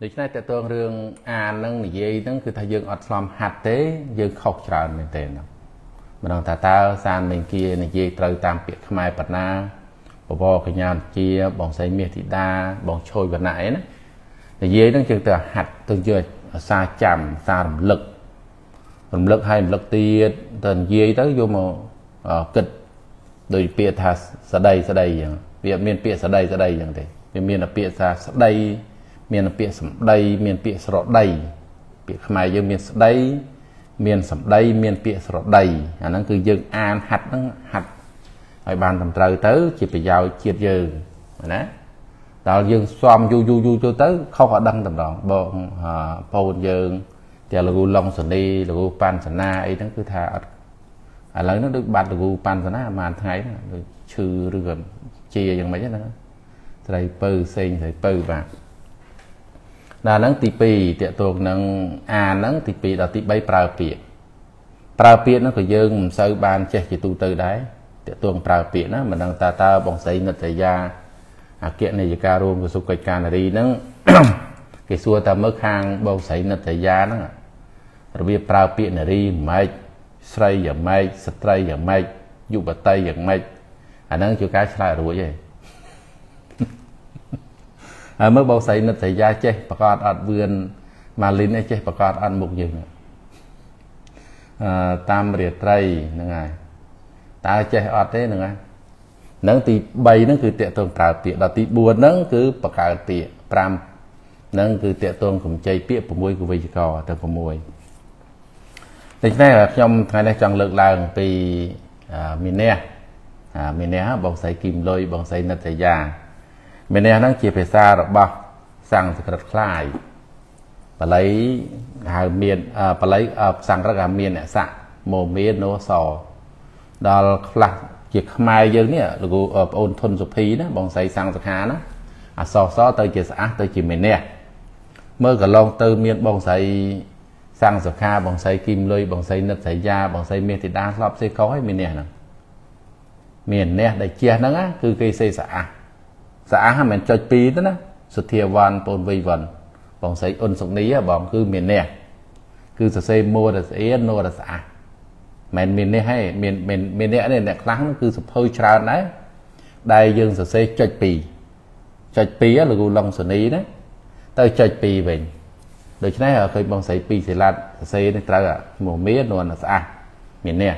Để cho nên tại tôi rương à nâng dây nâng cứ thay dương ọt lòng hạt thế dương khóc tròn mình tên mà đồng thả tao sàn mình kia này dây trời tạm biệt khám ai bật na bỏ bò cái nhau kia bọn xây miệt thị đa bọn trôi vật nãy đó để dây nâng chừng từ hạt tương dươi xa chạm xa động lực hay lực tiết tên dây tới vô mà kịch đời bịa thả xa đây việc miền bịa xa đây chẳng thế việc miền là bịa xa đây miền là bịa sẩm đây miền bịa sọ đây bịa khăm ai dương miền sọ đây miền sẩm đây miền bịa sọ đây à nó cứ dương an hạt nó hạt rồi bàn tầm trời tới chỉ phải giàu chiết dư đó tạo dương xoam du cho tới không có đăng tầm đó bọn phồn dương thì là gu long sơn đi là gu pan sơn na ấy nó cứ thà à lấy nó được bạt là gu pan sơn na mà thấy nó chư rồi chia dần mấy cái đó đây pư sen thì pư và là nắng tì pì tiệt tuộc nắng à nắng tì pì là tì bay prao piệt nó phải dưng sơ ban che chỉ tu từ đấy tiệt tuộc prao piệt nó mình đang ta bỏng xây nợ thời gian à kiện này cả luôn của số cây cà này đi nắng cái xua ta mất hàng bỏng xây nợ thời gian đó rồi biết prao piệt này đi mày say giờ mày stray giờ mày dụ bật tay giờ mày à nắng chưa cái sai rồi vậyเมื่อเบาใส่นัดใส่ยาเจ๊ประกอบอัดเวือนมาลินไอเจ๊ประกอบอัดมุกยืนตามเรียดไตรนังไงตาเจ๊อัดได้นังไงนั่งตีใบนั่งคือเตะตรงปลาเตะเราตีบัวนั่งคือประกาศเตะปรามนั่งคือเตะตรงของใจเปี้ยผมมวยกูไปจีกอแต่ผมมวยแต่ที่แรกยอมไงได้จังเลิกลางปีมีเน่ฮะบางใส่กิมลอยบางใส่นัดใส่ยาเมเน่นั่งเจียเพซาหรอบะสั่งสกัดคลายปลาไหลหาเมียนปลาไหลสั่งระดับเมียนเนี่ยสะโมเมียนโนสอดอลคลักเจียขมายเยอะเนี่ยหรือกูโอนทนสุพีนะบองใส่สั่งสกัดนะอ่ะซอเตยเจียสะเตยเจียเมเน่เมื่อกับลองเตยเมียนบองใส่สั่งสกัดบองใส่กิมเลยบองใส่นัดใส่ยาบองใส่เมียนติดดาลอบใส่เขาให้เมียนเนี่ยนะเมียนเนี่ยได้เจียนั่งอ่ะคือเคยใส่สะสะอาดมันจดปีนั่นนะสุเทียวันปนวีวันบองใส่อนสงนี้บองคือเมียนเนี่ยคือจะใส่โมดัสเอโนดัสอามันเมียนเนี่ยให้เมียนเนี่ยเนี่ยครั้งคือสุพอยชราดนะได้ยังจะใส่จดปีอะหรือกูลองสงนี้นะแต่จดปีเองโดยฉะนั้นเคยบองใส่ปีใส่ลาดใส่ในตราหมูเมียนนวลดัสอาเมียนเนี่ย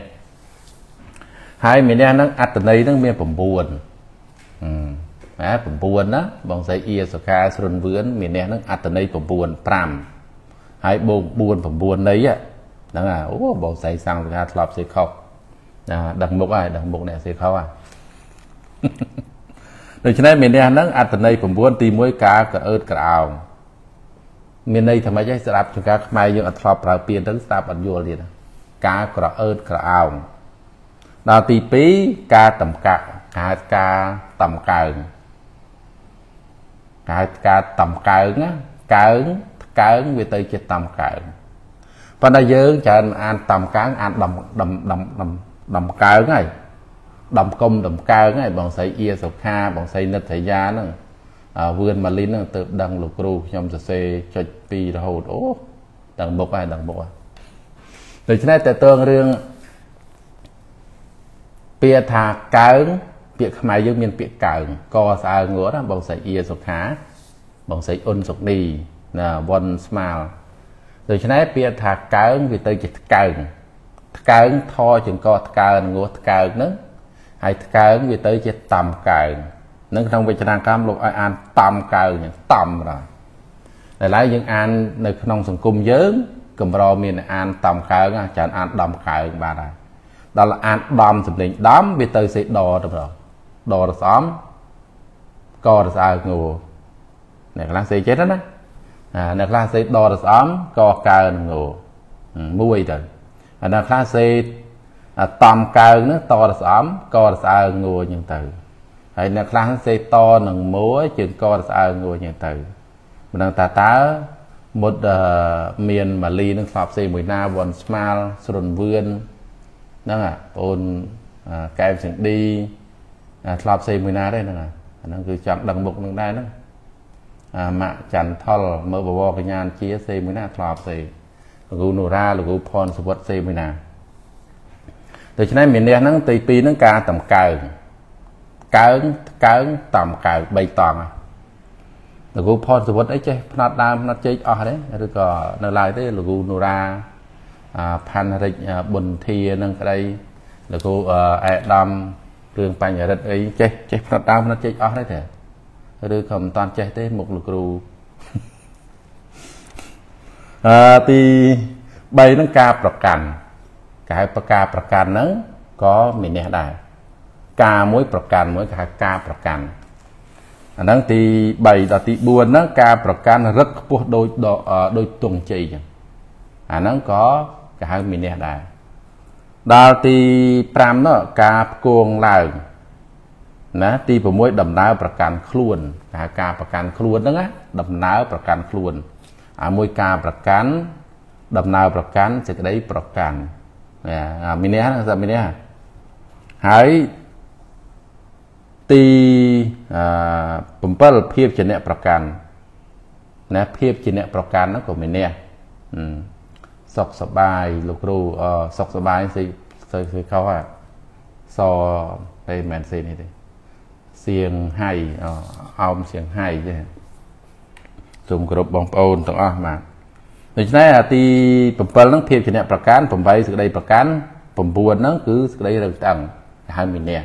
ให้เมียนเนี่ยนั่งอัดตัวนี้นั่งเมียนผมบวนผมบวนนะบองใส่เอียสุขาสุนเวือนเมียนเนี่ยนั่งอัตนัยผมบวนพรำให้บงบวนผมบวนนี้อ่ะนั่งอ่ะโอ้บองใส่สังสุขาหลับเสียเขาดังมุกเนี่ยเสียเขาอ่ะโดยฉะนั้นเมียนเนี่ยนั่งอัตนัยผมบวนตีมวยกากระเอิดกระเอาเมียนเนี่ยทำไมใช้สลับสุขาทำไมยังอัตราเปล่าเปลี่ยนทั้งสลับอันโยนเลยนะกากระเอิดกระเอาดาวตีปีกาต่ำกะกาต่ำกาcả tầm cỡ về tới chết tầm cỡ và nó dớn cho anh tầm cỡ anh đầm cỡ này đầm công đầm cỡ này bọn xây ia sọc kha bọn xây nết thầy gia nó vươn mà lính nó tự đăng lục ru trong giờ xe cho pi ra hồ đổ đằng bốc từ chỗ này tại tương riêng bia thà cỡเปียกขมายยังมีเปียกเก่าก็สะอาดงัวนะบองใส่เอียสุขาบองใส่อ้นสุกดีนะบอลสมาลโดยฉะนั้นเปียกถักเก่าวิเตยจิตเก่าเก่าทอจึงก็เก่างัวเก่านั้นไอ้เก่าวิเตยจิตต่ำเก่านั้นทางวิจารณ์กรรมลงอ่านต่ำเก่าอย่างต่ำเลยหลายๆยังอ่านในขนมสังคมเยอะกลุ่มเรามีอ่านต่ำเก่าอาจารย์อ่านดำเก่าบาร์ได้เราอ่านดำสำเร็จดำวิเตยเสดดอถูกหรอดอสามกอสางูในคลาสเซเจ็ดนะในคลาสเซดอสามกอกางูมวยเดินในคลาสเซตามกาเนื้อตอสามกอสางูยังตื่นในคลาสเซตอหนึ่งม้วนจึงกอสางูยังตื่นมันต่างตาหมดเมียนมาลีนั่งสอบเซมวยนาบอลสมาลสุนเวือนนั่งอ่ะปนแกมสิงดีหลับเซมือนาได้นะนั่นคือจับดังบกนั่งได้นะ มะจันทร์เมื่อบวกงานเชียเซมือหน้าทลอบเซกูนูราหรือกูพรสวัสดิ์เซมือหน้าแต่ฉะนั้นเหมือนเดียนั่งตีปีนั่งกาต่ำเกินต่ำเกินใบตองหรือกูพรสวัสดิ์ไอ้เจ้พนัดดามนัดเจ้อ๋อเด้หรือก็นลายเด้หรือกูนูราพันอะไรบนเทียนั่งอะไรหรือกูไอ้ดำเรื่องปัญญาอะไรเจ้เจ้พนัดดามนัดเจ้อ๋อได้เถอะหรือคำตอนเจ้เต้หมกหรือกูตีใบนั่งกาประกันกายประกาประกันนั้นก็มีเนี่ยได้กาหมวยประกันหมวยกากาประกันอันนั้นตีใบต่อตีบัวนั้นกาประกันรักพวกโดยตรงใจอันนั้นก็กายมีเนี่ยได้ดาวตีพรามเนาะกาโกงลายนะตีผมมวยดำน้ำประกันคล้วนกาประกันคล้วนนั่นไงดำน้ำประกันคล้วนมวยกาประกันดำน้ำประกันจะได้ประกันมีเนี้ยนะจ๊ะมีเนี้ยหายตีผมเปิลเพียบจีเนะประกันนะเพียบจีเนะประกันนั่นก็มีเนี้ยสกสบายลูกครูสกสบายสิเขาว่าซอไปแมนซีนี่ดิเสียงให้เอาเสียงให้ใช่ไหมสมกรบบองปูนต่างอ้อมาดังนั้นตีผมเปิลนั่งเพียบจีเนะประกันผมไปสุดใดประกันผมบวชนั่งคือสุดใดเราตั้งหายมีเนี้ย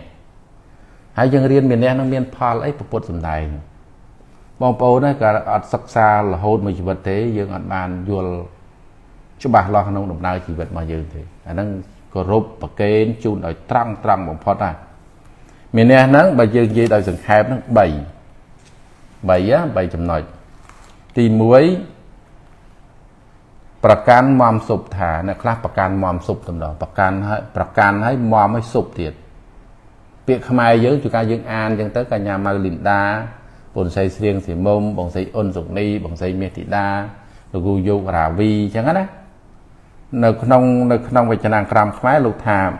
หายยังเรียนมีเนี้ยนั่งเรียนพาลไอ้ประพฤติสมได้บองปูนนั่นก็อัดศักดิ์ศาลโหดมาชีวิตเทยังอัดบานยัวชุบะลองน้องดมนายชีวิตมาเยือนเทนั่งก็รบประเคนจูนไอ้ตั้งบองพอได้มีเนี้ยนั่งไปเยือนยีได้สังเกตนั่งใบจำหน่อยตีมวยประกันความสุขฐานนะครับประกันความสุขตำหนอประกันให้ความไม่สุขเถิดเปียกขมายเยอะจุกายังอ่านยังเตอร์กัญญามาลินดาบนใส่เสียงเสียมมบนใส่อนสุกนีบนใส่เมติดาลูกโยกราวีจังงั้นนะในขนมวิจารณ์ครามขมายลูกถาม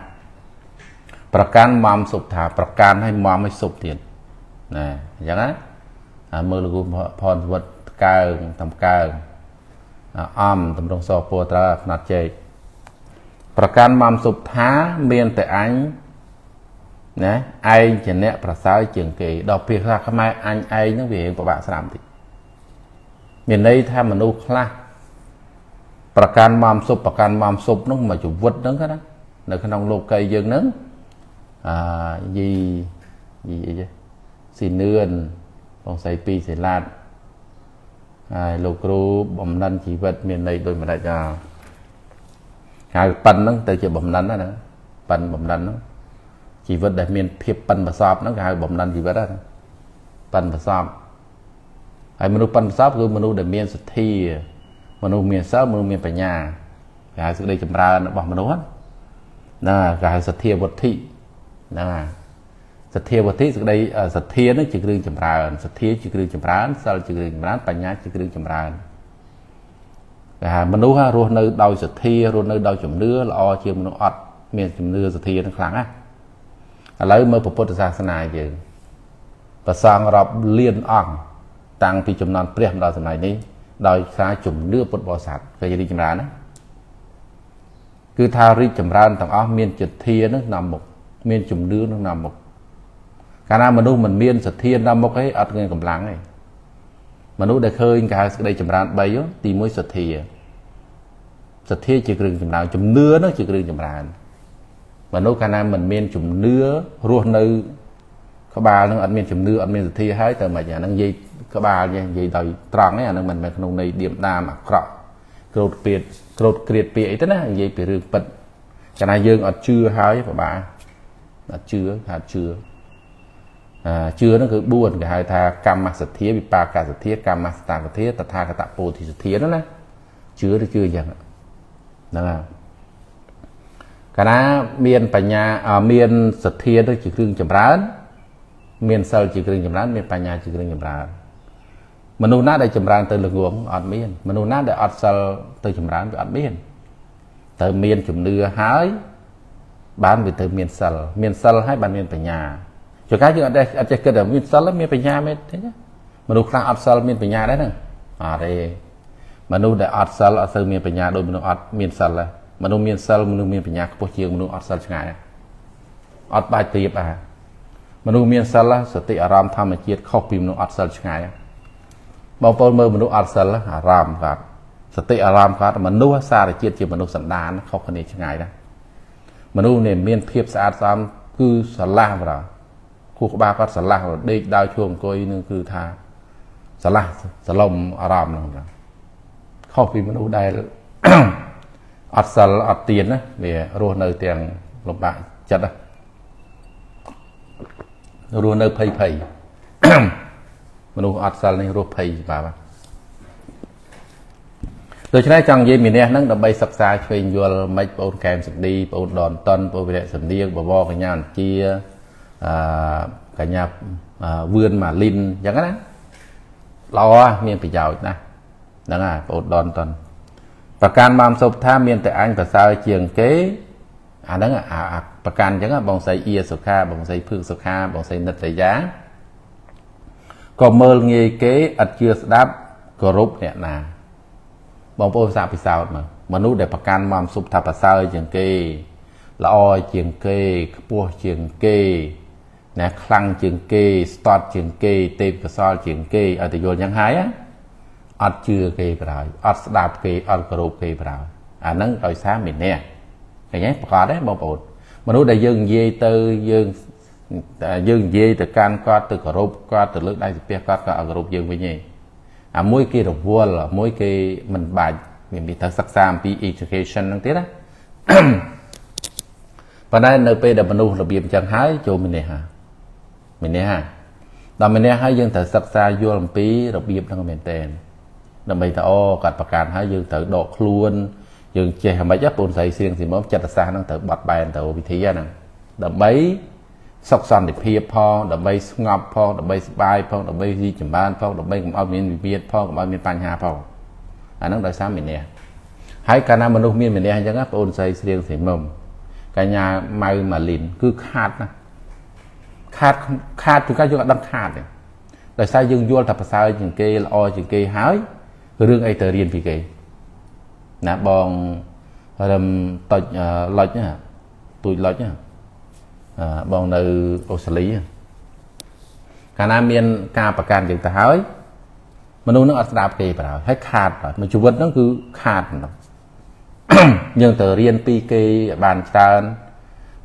ประกันความสุขฐานประกันให้ความไม่สุขเถิดนะอย่างนั้นเมื่อลูกพรวัดเกิงทำเกิงอ้อมตำรงสอบปัวตราขนาดเจประกันมามสุบท้าเมียนแต่อันนะไอเจเนะประสาวเจียงเกยดอกเพียงราขมายอันไอนั่งเวียงประบาสนามติเมียนในถ้ามนุษย์ละประกันมามสุบประกันมามสุบนั่งมาจุบวัดนั่งก็ได้ในขนมโลกเกยยังนั่งยี่สีเนื้อลองใส่ปีใส่ลาดลูกครูบ่มนันชีวิตเมียนในโดยมาได้จากหายปันนั่งแต่จะบ่มนันนะปันบ่มนันชีวิตได้เมียนเพียบปันประสอบนั่งหายบ่มนันชีวิตได้ปันประสอบไอ้มนุษย์ปันประสอบคือมนุษย์ได้เมียนสุทธิมนุษย์เมียนเศร้ามนุษย์เมียนปัญญาหายสุดได้จำรานะบอกมนุษย์นะหายสุทธิวัตถินะสัตย์เทวทิสุดใดสัตย์เทนั่นจิตเรื่องจำราญสัตย์เทจิตเรื่องจำราญสารจิตเรื่องจำราญปัญญาจิตเรื่องจำราญมนุษย์รู้ในดาวสัตย์เทรู้ในดาวจมเนื้อละอเชื่อมนุษย์อัดเมียนจมเนื้อสัตย์เทนั่นครั้งอะแล้วเมื่อพระพุทธศาสนาเกิดประสานรับเลี้ยนอ่างต่างปีจมนอนเปรียบดาวสมัยนี้ดาวสายจมเนื้อปุตบอสัตเคยจะได้จำราญนะคือทาริจำราญต่างอ้อเมียนจิตเทนั่นนำหมกเมียนจมเนื้อนั่นนำหมกการนั้นมนุษย์มันเมียนสัตย์เทียนนำมาให้อัดเงินกำลังไงมนุษย์ได้เคยการได้จำราญใบเยอะตีมวยสัตย์เทียสัตย์เทียจิกรึงจำราญจุ่มเนื้อนั่นจิกรึงจำราญมนุษย์การนั้นมันเมียนจุ่มเนื้อรัวเนื้อขบานั่งอัดเมียนจุ่มเนื้ออัดเมียนสัตย์เทียให้แต่มาอย่างนั่งยีขบานอย่างยีดอยตรังเนี่ยนั่งมันเป็นขนมในเดี่ยมนามกระโกรธเปลี่ยนโกรธเกลียดเปลี่ยนแต่นะยีเปลี่ยนเรื่องปัดการนั้นยังอัดเชื่อหายขบานอัดเชื่อหาเชื่อเชื่อนั่นคือบุญกับหายทากรรมสัตย์เทียบิปากาสัตย์เทียกรรมสัตตังสัตย์เทียตถากตะโพธิสัตย์เทียนั่นนะเชื่อหรือเชื่ออย่างนะครับคณะเมียนปัญญาเมียนสัตย์เทียด้วยจิตเรื่องจำร้านเมียนเซลจิตเรื่องจำร้านเมียนปัญญาจิตเรื่องจำร้านมนุษย์น่าได้จำร้านเติมหลวงอัดเมียนมนุษย์น่าได้อัดเซลเติมจำร้านอัดเมียนเติมเมียนจุ่มเนื้อหายบ้านไปเติมเมียนเซลให้บ้านเมียนปัญญาจุดการจุดอันใดอาจจะเกิดแบบมีสารและมีปัญญาไม่ นุษย์คลาอัดเซลมีปัญญาได้หนึ่งอะไรมนุษย์ได้อัดเซลอัดเซลมีปัญญาโดยมนุษย์อัดมีเซลเลยมนุษย์มีเซลมนุษย์มีปัญญาก็พอเชียงมนุษย์อัดเซลง่ายอัดไปตีบอะมนุษย์มีเซลละสติอารามธรรมเกียรติเข้าพิมมนุษย์อัดเซลง่ายบางคนเมื่อมนุษย์อัดเซลละอารามกันสติอารามกันมนุษย์สารเกียรติเจียมนุษย์สันดานเข้าคนนี้ง่ายนะมนุษย์เนี่ยมีเพียบสะอาดซ้ำคือสลาเราคู่กับบ้าก็สลาเราได้ดาวช่วงก็อีนึงคือทาสลาสลมอารามเราเข้าพิมมนุษย์ได้อัดเซลอัดเตียนนะเดี๋ยวรู้ในเตียงลำบากจัดนะรูนเอภัยภัยมนุษย์อัดสัลนี่รูภัยป่าวโดยใช้จังเยี่ยมเนี่ยนั่งดับใบศักษาเชียงยัวไม่ปนแคมสักดีปนดอนตันปนวิเลศสัมเดียกบ่บ่กันยานเจียกันยาเวือนมาลินอย่างนั้นเราเมียนไปยาวนะนั่นไงปนดอนตันประการบางศพท่าเมียนแต่อันภาษาเชียงเก๋อันนั้นประการยังบางไซเอียสุขาบางไซพึ่งสุขาบางไซนัดใจยะก็เมื่อเงยเก๋อัดเชื้อดับกรุบเนี่ยนะบางพวกสาวพิสาวมนุษย์ได้ประการความสุขทับประเสริฐเจียงเก๋ละออยเจียงเก๋ปัวเจียงเก๋นะคลังเจียงเก๋สตอดเจียงเก๋เต็มกระสอบเจียงเก๋อัดโยนยังหายอัดเชื้อเก๋เปล่าอัดดับเก๋อัดกรุบเก๋เปล่าอันนั้นโดยสามเหม็นเนี่ยอย่างนี้ประกอบได้บางพวกมนุษย์ได้ยื่นเยื่อเตยยื่นเยื่อแต่การก็ตึกกระรูปก็ตึกเลือกได้สิเปียก็กระรูปยื่นไปนี่มุ้ยกี่ดอกบัวหรอมุ้ยกี่มันบาดมีทั้งสักสามปี education นั่นเองนะเพราะนั้นในปีเดมนุษย์ระเบียบจังหายโจมิเนฮะมิเนฮะตอนมิเนฮะยื่นแต่สักสามยูรัมปีระเบียบทั้งเมนเตนทำไมแต่อ้อการประกาศให้ยื่นแต่ดอกคล้วนยังเจหะมาจับปนใส่เสียงสิมอมจัดสารนั่งแต่บัดแบนแต่วิธีนั่งดับใบสกสันดิเพียพอดับใบงับพอดับใบสบายพอดับใบดีจมบ้านพอดับใบกับเอาเมียนเบียดพอกับเอาเมียนปัญหาพออันนั้นได้สามเหมือนเนี่ยให้การนำมนุษย์เมียนเหมือนเนี่ยยังปนใส่เสียงสิมอมการยาไม้มาลินคือขาดนะขาดถึงการยังดังขาดเนี่ยได้ใส่ยังยั่วทับภาษาจึงเกย์อจึงเกย์หายเรื่องไอเตอเรียนพี่เกย์นะบองเริ่มต่อยลอยเนี่ยตุยลอยเนี่ยบองในโอสลีการน้ำเมียนกาประการอย่างแต่หายมนุษย์นั่งอัดดาบเกยเปล่าให้ขาดเปล่ามันชีวิตนั่นคือขาดยังแต่เรียนปีเกยบานจาน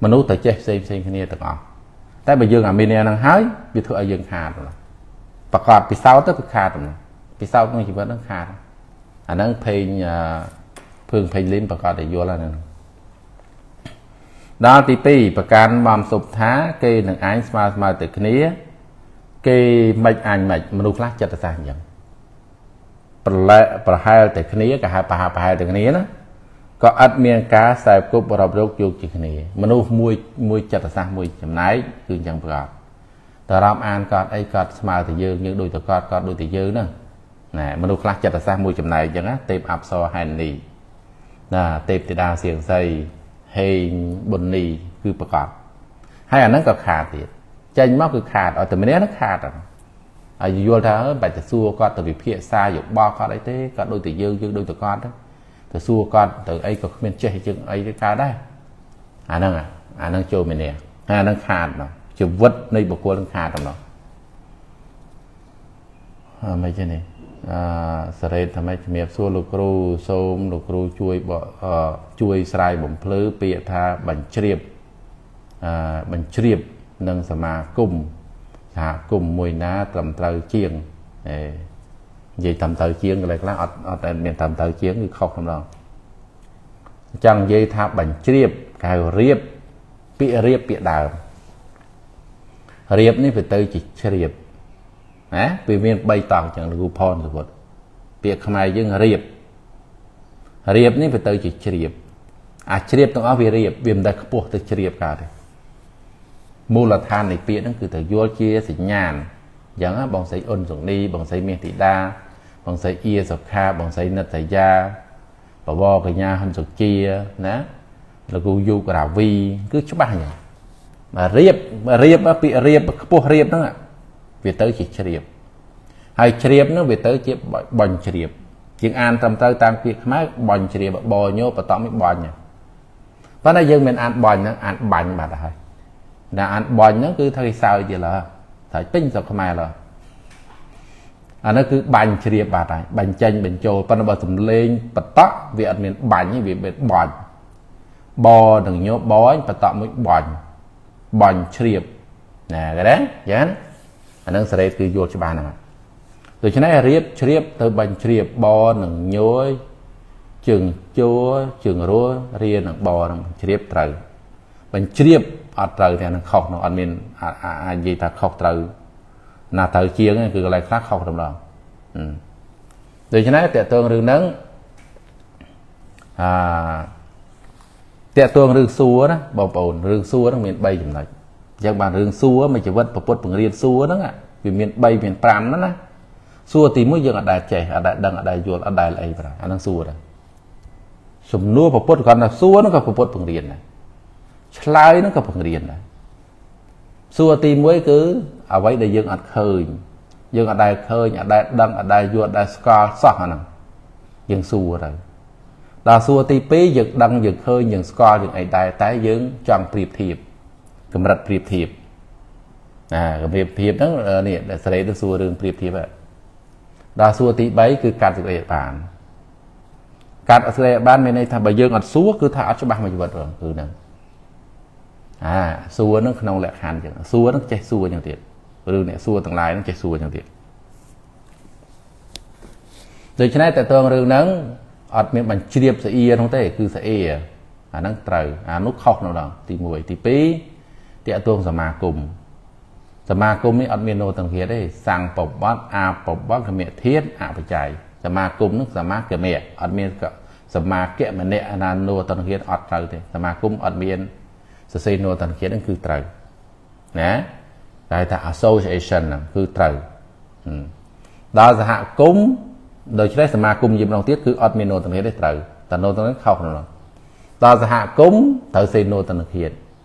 มนุษย์แต่เจ็บเซ็งคนนี้ต่างออกแต่บางอย่างเมียนนั่งหายวิถียังขาดประกอบปีเศร้าต้องขาดปีเศร้าต้องชีวิตนั่งขาดอันนั้นเพลงเพลงลิ้นประกาศได้เยอะแล้วนั่นดาวตีปีประการความสุขท้าเกย์หนึ่งไอซ์มาติดคนนี้เกย์ไม่อ่านไม่มนุษย์รักจัดสารอย่างประหารติดคนนี้กับประหารติดคนนี้นะก็อัดเมียนกาใส่กุบเรายกยุกติดคนนี้มนุษย์มวยจัดสารมวยจำไหนคืออย่างประกาศแต่เราอ่านก็ไอ้ก็สมาติเยอะยังดูแต่ก็ดูติเยอะนะมนุษย์รักจัดสารมวยจำไหนอย่างนั้นเต็มอับซอแฮนดี้เต็มติดาเสียงใสเฮงบนนีคือประกอบให้อันนั้นก็ขาดติดใจมากคือขาดเอาแต่ไม่ได้นักขาดอ่ะอยู่โยนถ้าไปแต่ซัวก็แต่วิเพียซาหยกบอก็ได้เต้ก็โดยแต่ยืงโดยแต่ก้อนนะแต่ซัวก็แต่ไอ้ก็เป็นใจจึงไอ้ก็ขาดได้อันนั้นโจมิเนียอันนั้นขาดเนาะจะวัดในบุคคลนั้นขาดเนาะไม่ใช่เนี่ยเสร็จทำไมเมียส่วนลูกครูโสมลูกครูช่วยบ่ช่วยสลายบ่มเพลือเปียธาบัญชีบนังสมากุมสหกุมมวยน้าตำเตาเชียงยัยตำเตาเชียงอะไรก็แล้วเอาแต่เมียตำเตาเชียงคือเข้าคำนองจังยัยธาบัญชีบกายเรียบเปียดาวเรียบนี่เป็นเตยจิตเรียบนะปีเมียนใบตองจังกูพรสมบูรณ์เปียกขมายยังเรียบนี่ไปเตยจิตเรียบอาจเรียบต้องเอาไปเรียบเวียมได้ขบวกเตยเรียบกันเลยมูลธานในเปียนั่นคือเตยยัวเชียสิญญาณอย่างนั้นบางไซอ้นส่งดีบางไซเมียติดาบางไซเอียสับคาบางไซนัดไซยาปะวอกระยาหันสุเชียนะแล้วกูยูกระวีก็ชุบบ้านอย่างมาเรียบมาเปียเรียบขบวกเรียบนั่นอ่ะเวียเตยจิตเรียบ Hai chìa nó về tới chìa bòn chìa Chuyện ăn tầm tới tăng việc máy bòn chìa bò nhô và tóm bòn Và nó dân mình ăn bòn mà thôi Đã ăn bòn nó cứ thay sao vậy là Thời tính rồi không ai là Nó cứ bòn chìa bà này Bòn chênh bòn chô Và nó bò tùm lên và tóc Vì ăn mình bòn như việc bòn Bò đừng nhô bó và tóm bòn Bòn chìa Nè cái đấy Dạ Nó sẽ đây cứ vô cho bà này Rồi cho nên riêng riêng từ bánh riêng bò nâng nhối Chừng chúa chừng rúa riêng nâng bò nâng riêng trời Bánh riêng ở trời thì nâng khóc nâng mình Anh gì ta khóc trời Nà thờ chiếng cứ lại khác khóc trong đó Rồi cho nên tệ tương rừng nâng Tệ tương rừng xua đó Bọc bồn rừng xua đó mình bay chùm này Giặc bàn rừng xua mà chỉ vất bọc bằng riêng xua đó Vì mình bay mình pram đó ná Xua thì mới dân ở đại trẻ, ở đại đăng, ở đại dồn, ở đại lại vậy Anh đang xua rồi Sùm nua phá bốt còn là xua nó có phá bốt bằng riêng này Chlai nó có bằng riêng này Xua thì mới cứ Ở vậy để dân ở khơi Dân ở đại khơi, ở đại đăng, ở đại dồn, ở đại scar sọc hả năng Dân xua rồi Đó xua thì bế dân đăng, dân khơi, dân scar, dân ở đại tái dân Chọn priệp thiệp Cầm rạch priệp thiệp Cầm priệp thiệp đó, sẽ lấy được xua rừng priệp thiệp vậy Đó xua tí bấy cứ cắt sự lệ bản Cắt sự lệ bản mình này thả bởi dương ọt xua cứ thả cho bác mà vật rồi Ừ nâng Xua nó không lệ khăn chứ Xua nó chạy xua chẳng tiệt Ừ nè xua tầng lái nó chạy xua chẳng tiệt Rồi cho nên tại tôi rừng nâng ọt miệng bằng chìa sẽ yên không thế Cứ sẽ yên Nâng trời Nút khóc nào đó Tí mùi tí bí Tí ạ tuông giả mà cùng สมาคมนี้อัดเมียนโนต่างเหี้ยได้สั่งปบวัดอาปบวัดขมิ้นเทียนอาปใจสมาคมนี้อัดเมียนโนต่างเหี้ยได้สั่งปบวัดอาปใจสมาคมนี้อัดเมียนโนต่างเหี้ยได้สั่งปบวัดอาปใจสมาคมนี้อัดเมียนโนต่างเหี้ยได้สั่งปบวัดอาปใจสมาคมนี้อัดเมียนโนต่างเหี้ยได้สั่งปบวัดอาปใจ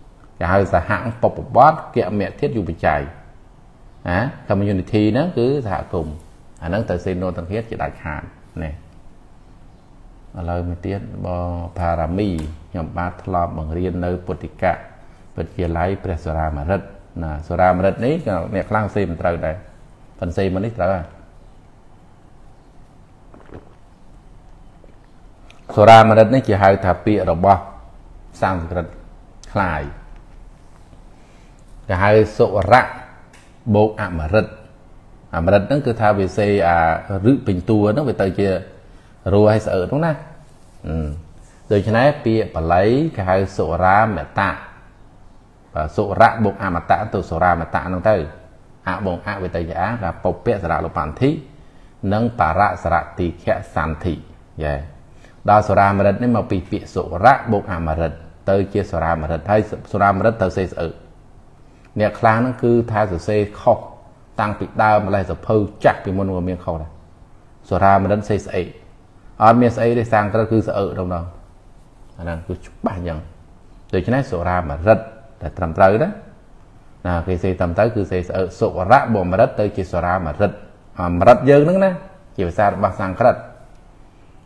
Community nó cứ thả cùng Nó tự xin nô tăng thiết chỉ đại khả Nè Lời mình tiết Bò Phà Rà Mì Nhóm bát lọp bằng riêng nơi Bột Tị Cạ Bật kia lấy Bật Sô Ra Mà Rật Sô Ra Mà Rật này Nè khăn xe mình trở đây Phần xe mình trở đây Sô Ra Mà Rật này chỉ hơi thả bịa rồi bò Sang Rật Khải Cả hơi sổ rạng Bố ảm rật nó cứ thao về xe rự bình tùa nó về tới kia Rùa hay sợ đúng không? Rồi cho nên bia bà lấy cái hai sổ ra mẹ tạ Và sổ ra bố ảm tạ từ sổ ra mẹ tạ nóng tới Bố ảm về tới kia là bố bẹ sả lộ bản thị Nâng bà rạ sả tì khẽ sàn thị Đó sổ ra mẹ rật nên mà bịa sổ ra bố ảm rật Tới kia sổ ra mẹ rật hay sổ ra mẹ rật tới xe sợ Nè khá nó cứ thay sửa xe khóc Tăng bị đau mà lại sửa phâu chắc Vì môn của mình khóc này Sửa ra mà đến xe xe Ấn miền xe đây sang ta cứ sửa ở trong đó Nên cứ chúc bà nhận Rồi chứ này sửa ra mà rật Để tầm tới đó Khi xe tầm tới cứ xe sửa Sửa ra bộ mà rật tới chỉ sửa ra mà rật Mà rật dơ nữa Chỉ phải xa được bác sang khá rật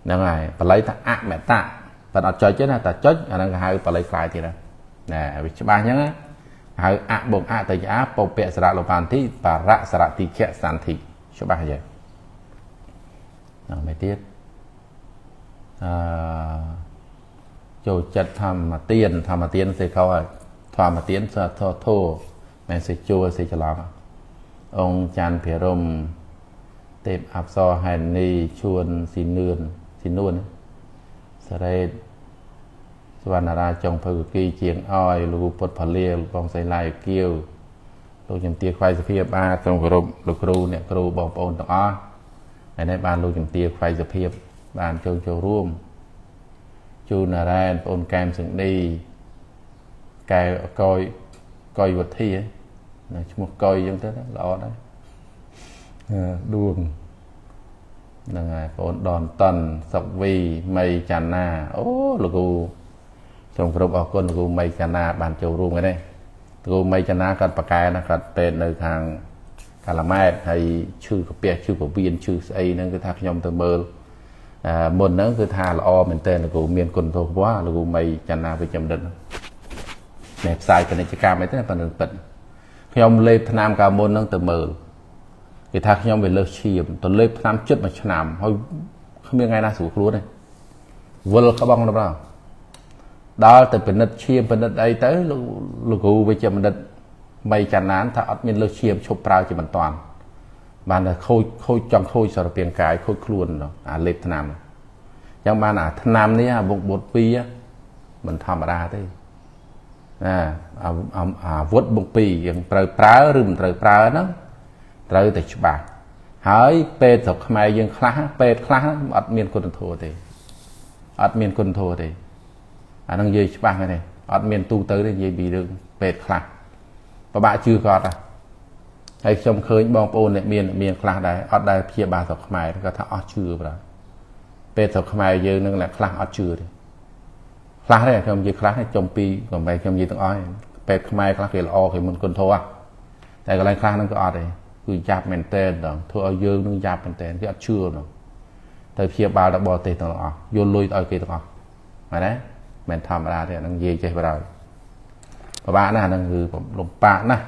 Nên là bà lấy ta ạc mẹ ta Bà nó chơi chứ là ta chơi Nên hai bà lấy khai thì đó Nè vì chúc bà nhận á Hãy subscribe cho kênh Ghiền Mì Gõ Để không bỏ lỡ những Hãy subscribe cho kênh Ghiền Mì Gõ Để không bỏ lỡ những video hấp dẫn Trong group ở con gồm mấy chả nà bàn châu rùm cái này Gồm mấy chả nà còn bà cái nó còn tên nơi thằng าลามาให้ชื่อกับเปียชื่อกับเวียนชื่อไอ้นั่นคือทางยมเตอร์เมอร์บนนั้นคือทาละอเหมือนเต้นแล้วกูเมียนคนโทรว่าแล้วกูไม่จันนาไปจำเดินในสายเป็นกิจการไม่ได้ตอนนั้นเป็นยมเล็บทนามกาบนนั้นเตอร์เมอร์คือทางยมเป็นเลือกชีมตอนเล็บทนามจุดมาชนามเขาเขาเป็นไงนะสูบรู้เลยวันเราเขาบังเราđó từ bên đất chiêm bên đất ấy tới lục bây giờ mình đất mày chán nản thà ắt mình lơ chiêm chụp rau chỉ mình toàn bạn là khôi trong khôi sờ tiền cái khôi cuồn rồi à lệp nam trong bạn à nam đấy à bột bột pi á mình tham ra thế à vớt bột piอย่างเตยปลาหรือมันเตยปลาเนาะเตยแต่ฉบับหายเป็ดสกทำไมยังคล้าเป็ดคล้าอัดเมียนคนโทษเลยอัดเมียนคนโทษเลยอันนั้นเยี่ยมมากเลยอัดเมียนตู้เตอร์ได้เยี่ยมบีดึงเป็ดคลาปะบ้าชื่อกอดอ่ะไอ้ชมเคยมองโอนเนี่ยเมียนคลาได้อัดได้เพียบาสกขมายก็ถ้าอัดชื่อไปแล้วเป็ดสกขมายเยอะนึงแหละคลาอัดชื่อเลยคลาได้ชมยี่คลาให้ชมปีก่อนไปชมยี่ต้องอ้อยเป็ดขมายคลาเขียนอ้อเขียนมันคนโทอ่ะแต่ก็ไรคลานั่นก็อัดเลยคือจับเมนเต้นต่างเธอเอาเยอะนึงจับเมนเต้นก็อัดชื่อต่างแต่เพียบาดับบอเตต่างอ่ะโยนลุยต่อยเกต่างอ่ะมาได้มันทำอะไรเนี่ยนั่งเย่ใจเราป้านะนั่งคือผมลงป้านะ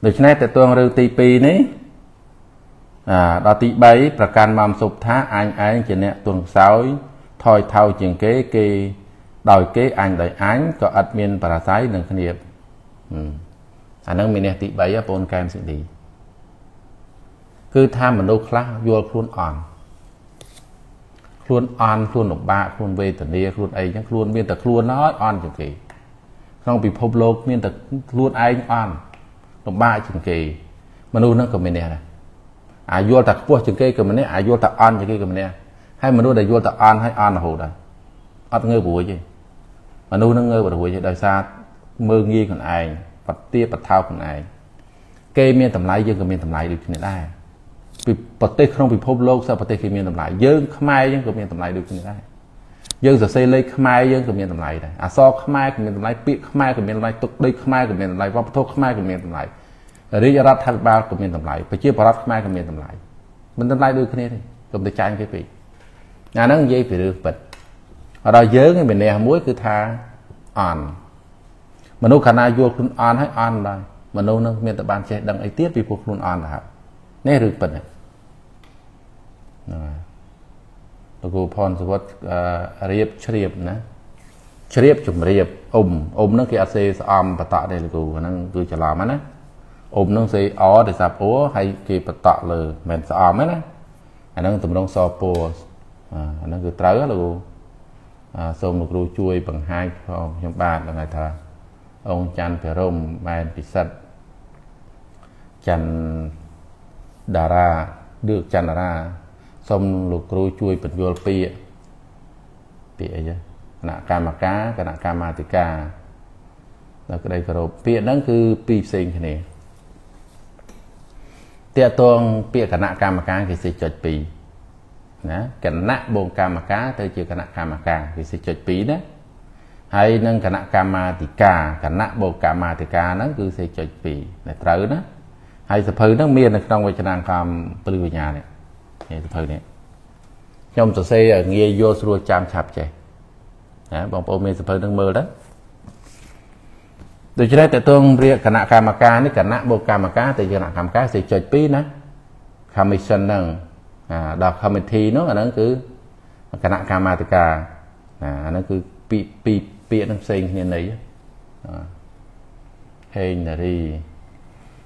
โดยเฉพาะแต่ตัวเรื่องตีปีนี้ดาวตีใบประกันมามสุขท้าอันอันเจนเนี่ยตัวสาวถอยเท่าเจียงเก๋กีดอยเก๋อันดอยอันก็อัดเมียนปราศัยหนึ่งขณีบอันนั้นมีเนี่ยตีใบอะปนกันสิ่งดีคือทำมันดูคล้าโยนคลุนอ่อนครูนอ่อนครูนหนุบบ้าครูนเวทเนียครูนไอ้ยังครูนเมียนแต่ครูนน้อยอ่อนจังกีน้องปีพบโลกเมียนแต่ครูนไอ้ยังอ่อนหนุบบ้าจังกีมนุษย์นั่งกับเมียนเนี่ยอายุแต่พวกจังกีกับเมียนเนี่ยอายุแต่อ่อนจังกีกับเมียนเนี่ยให้มนุษย์ได้อายุแต่อ่อนให้อ่อนหูได้อัดเงยหัวจีมนุษย์นั่งเงยหัวจีได้ซามืองี้ของไอ้ปัดเตี้ยปัดเท้าของไอ้เกย์เมียนต่ำไหลยังกับเมียนต่ำไหลดูที่ไหนได้ประเทศขนมพิภพโลกซาประเทศเคมีนต่ำไหลเยอะขมายยังก็มีต่ำไหลดูกันได้เยอะจะเซเลยขมายยังก็มีต่ำไหลได้อาซอกขมายก็มีต่ำไหลปีขมายก็มีต่ำไหลตุกได้ขมายก็มีต่ำไหลวัพทกขมายก็มีต่ำไหลริยรัฐทัพบาลก็มีต่ำไหลไปเชื่อพระรัฐขมายก็มีต่ำไหลมันต่ำไหลดูกันได้ก็มันจะจางกี่ปีงานนั้นเย่ไปดูเปิดเราเยอะกันเป็นแนวมวยคือทาอ่านมนุษย์ขณะโยกคุณอ่านให้อ่านได้มนุษย์นั้นมีแต่บานเชดังไอเตี้ยปีพวกคุณอ่านนะครับนี่หรือเปิดเนี่ยประกูพรสวัสดิ์เรียบเฉียบนะเฉียบจุ่มเรียบอมนั่งคืออาเซสอมปะตะได้เลยกูนั่งคือจะลามันนะอมนั่งเซอ๋อเดี๋ยวสับโอ้ให้คือปะตะเลยเหม็นสอมไหมนะอันนั้นตุ่มน้องซอโปอันนั้นคือเต๋อเลยกูส่งลูกดูช่วยบังไฮของยมบาลอะไรท่าองจันเปรมแมนปิสัตจันดาราเดือกจันดาราสมลูกครูช่วยเป็นโยลปีเปียเยอะขณะการมาค้าขณะการมาติกาแล้วก็ได้กระโดดเปียนั่นคือปีเซ็งคนนี้เตะตวงเปียขณะการมาค้าคือสิจดปีนะขณะบงการมาค้าเธอเจอขณะการมาค้าคือสิจดปีนะให้นั่งขณะการมาติกาขณะบงการมาติกานั่นคือสิจดปีในตรึนะให้สะเพยนั่งเมียนในครองวิจารณ์ความปริวิญญาเนี่ยเนี่ยสะเพยเนี่ยยมจะเซอเงียโยสรัวจามฉับใจนะบางปอเมียสะเพยนั่งเมื่อแล้วโดยเฉพาะแต่ตัวเรียกคณะกรรมการนี่คณะโบกรรมการแต่คณะกรรมการเสียใจปีนะคำมิชันนั่งดอกคำมิทีเนาะอันนั้นคือคณะกรรมการอันนั้นคือปีนั่งเซ็งเนี่ยไหนเฮงนารี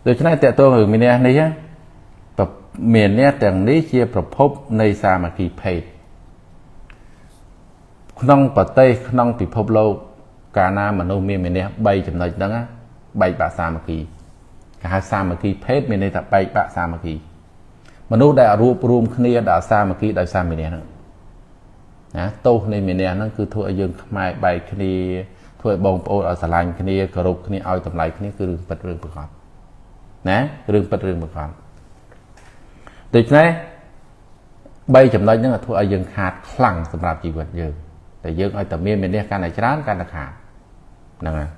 โดยฉะนั้นแต่ตัวอื่นมีเนี่ยนี่แบบเมียนเนี่ยแต่งนี้เชียร์ประพบในสามัคคีเพศน้องปะเต้น้องปิภพโลกกาหน้ามันโนเมียนเนี่ยใบจำนวนนั้นนะใบปะสามัคคีการสามัคคีเพศเมียนเนี่ยแต่ใบปะสามัคคีมนุษย์ได้รูปรวมขึ้นเนี่ยได้สามัคคีได้สามเมียนเนี่ยนะโตในเมียนเนี่ยนั่นคือทั่วยืนขมายใบขึ้นเนี่ยทั่วบงโปเอาสลายขึ้นเนี่ยกระลุกขึ้นเนี่ยเอาตำไหลขึ้นเนี่ยคือปัดเรื่องประกอบนะเรื่องเป็นเรื่องประกอบโดยเฉพาะใบจำนวนยังทั่วอายุขาดคลั่งสำหรับจีวิตเยอะแต่เยอะไอ้แต่เมียนเนี่ยการไหนชนะการตะขาบนะ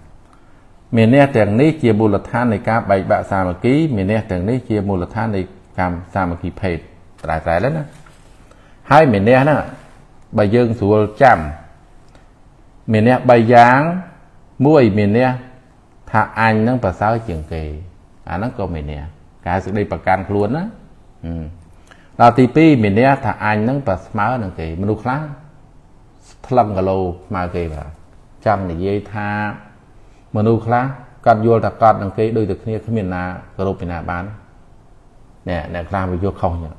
มีเนื้อแต่งนี้เกี่ยวบุลธานในการใบบะสามัคคีมีเนื้อแต่งนี้เกี่ยวบุลธานในการสามัคคีเพศตรายๆแล้วนะให้มีเนื้อนะใบยื่นส่วนจำมีเนื้อใบยางมวยมีเนื้อถ้าอันนั้นภาษาเชียงเกยอันนั้นก็มีเนื้อการศึกในประการคล้วนนะเราตีปีมีเนื้อถ้าอันนั้นภาษาเมาหนังเกยมนุษย์คล้าทลังกะโลมาเกยแบบจำในยี่ธามนุษย์คลาการโยนตะการดังเกยโดยตะเคียนขมิ้นนากระโดดไปนาบ้านเนี่ยเนี่ยคลาไปโยกเขาเนี่ย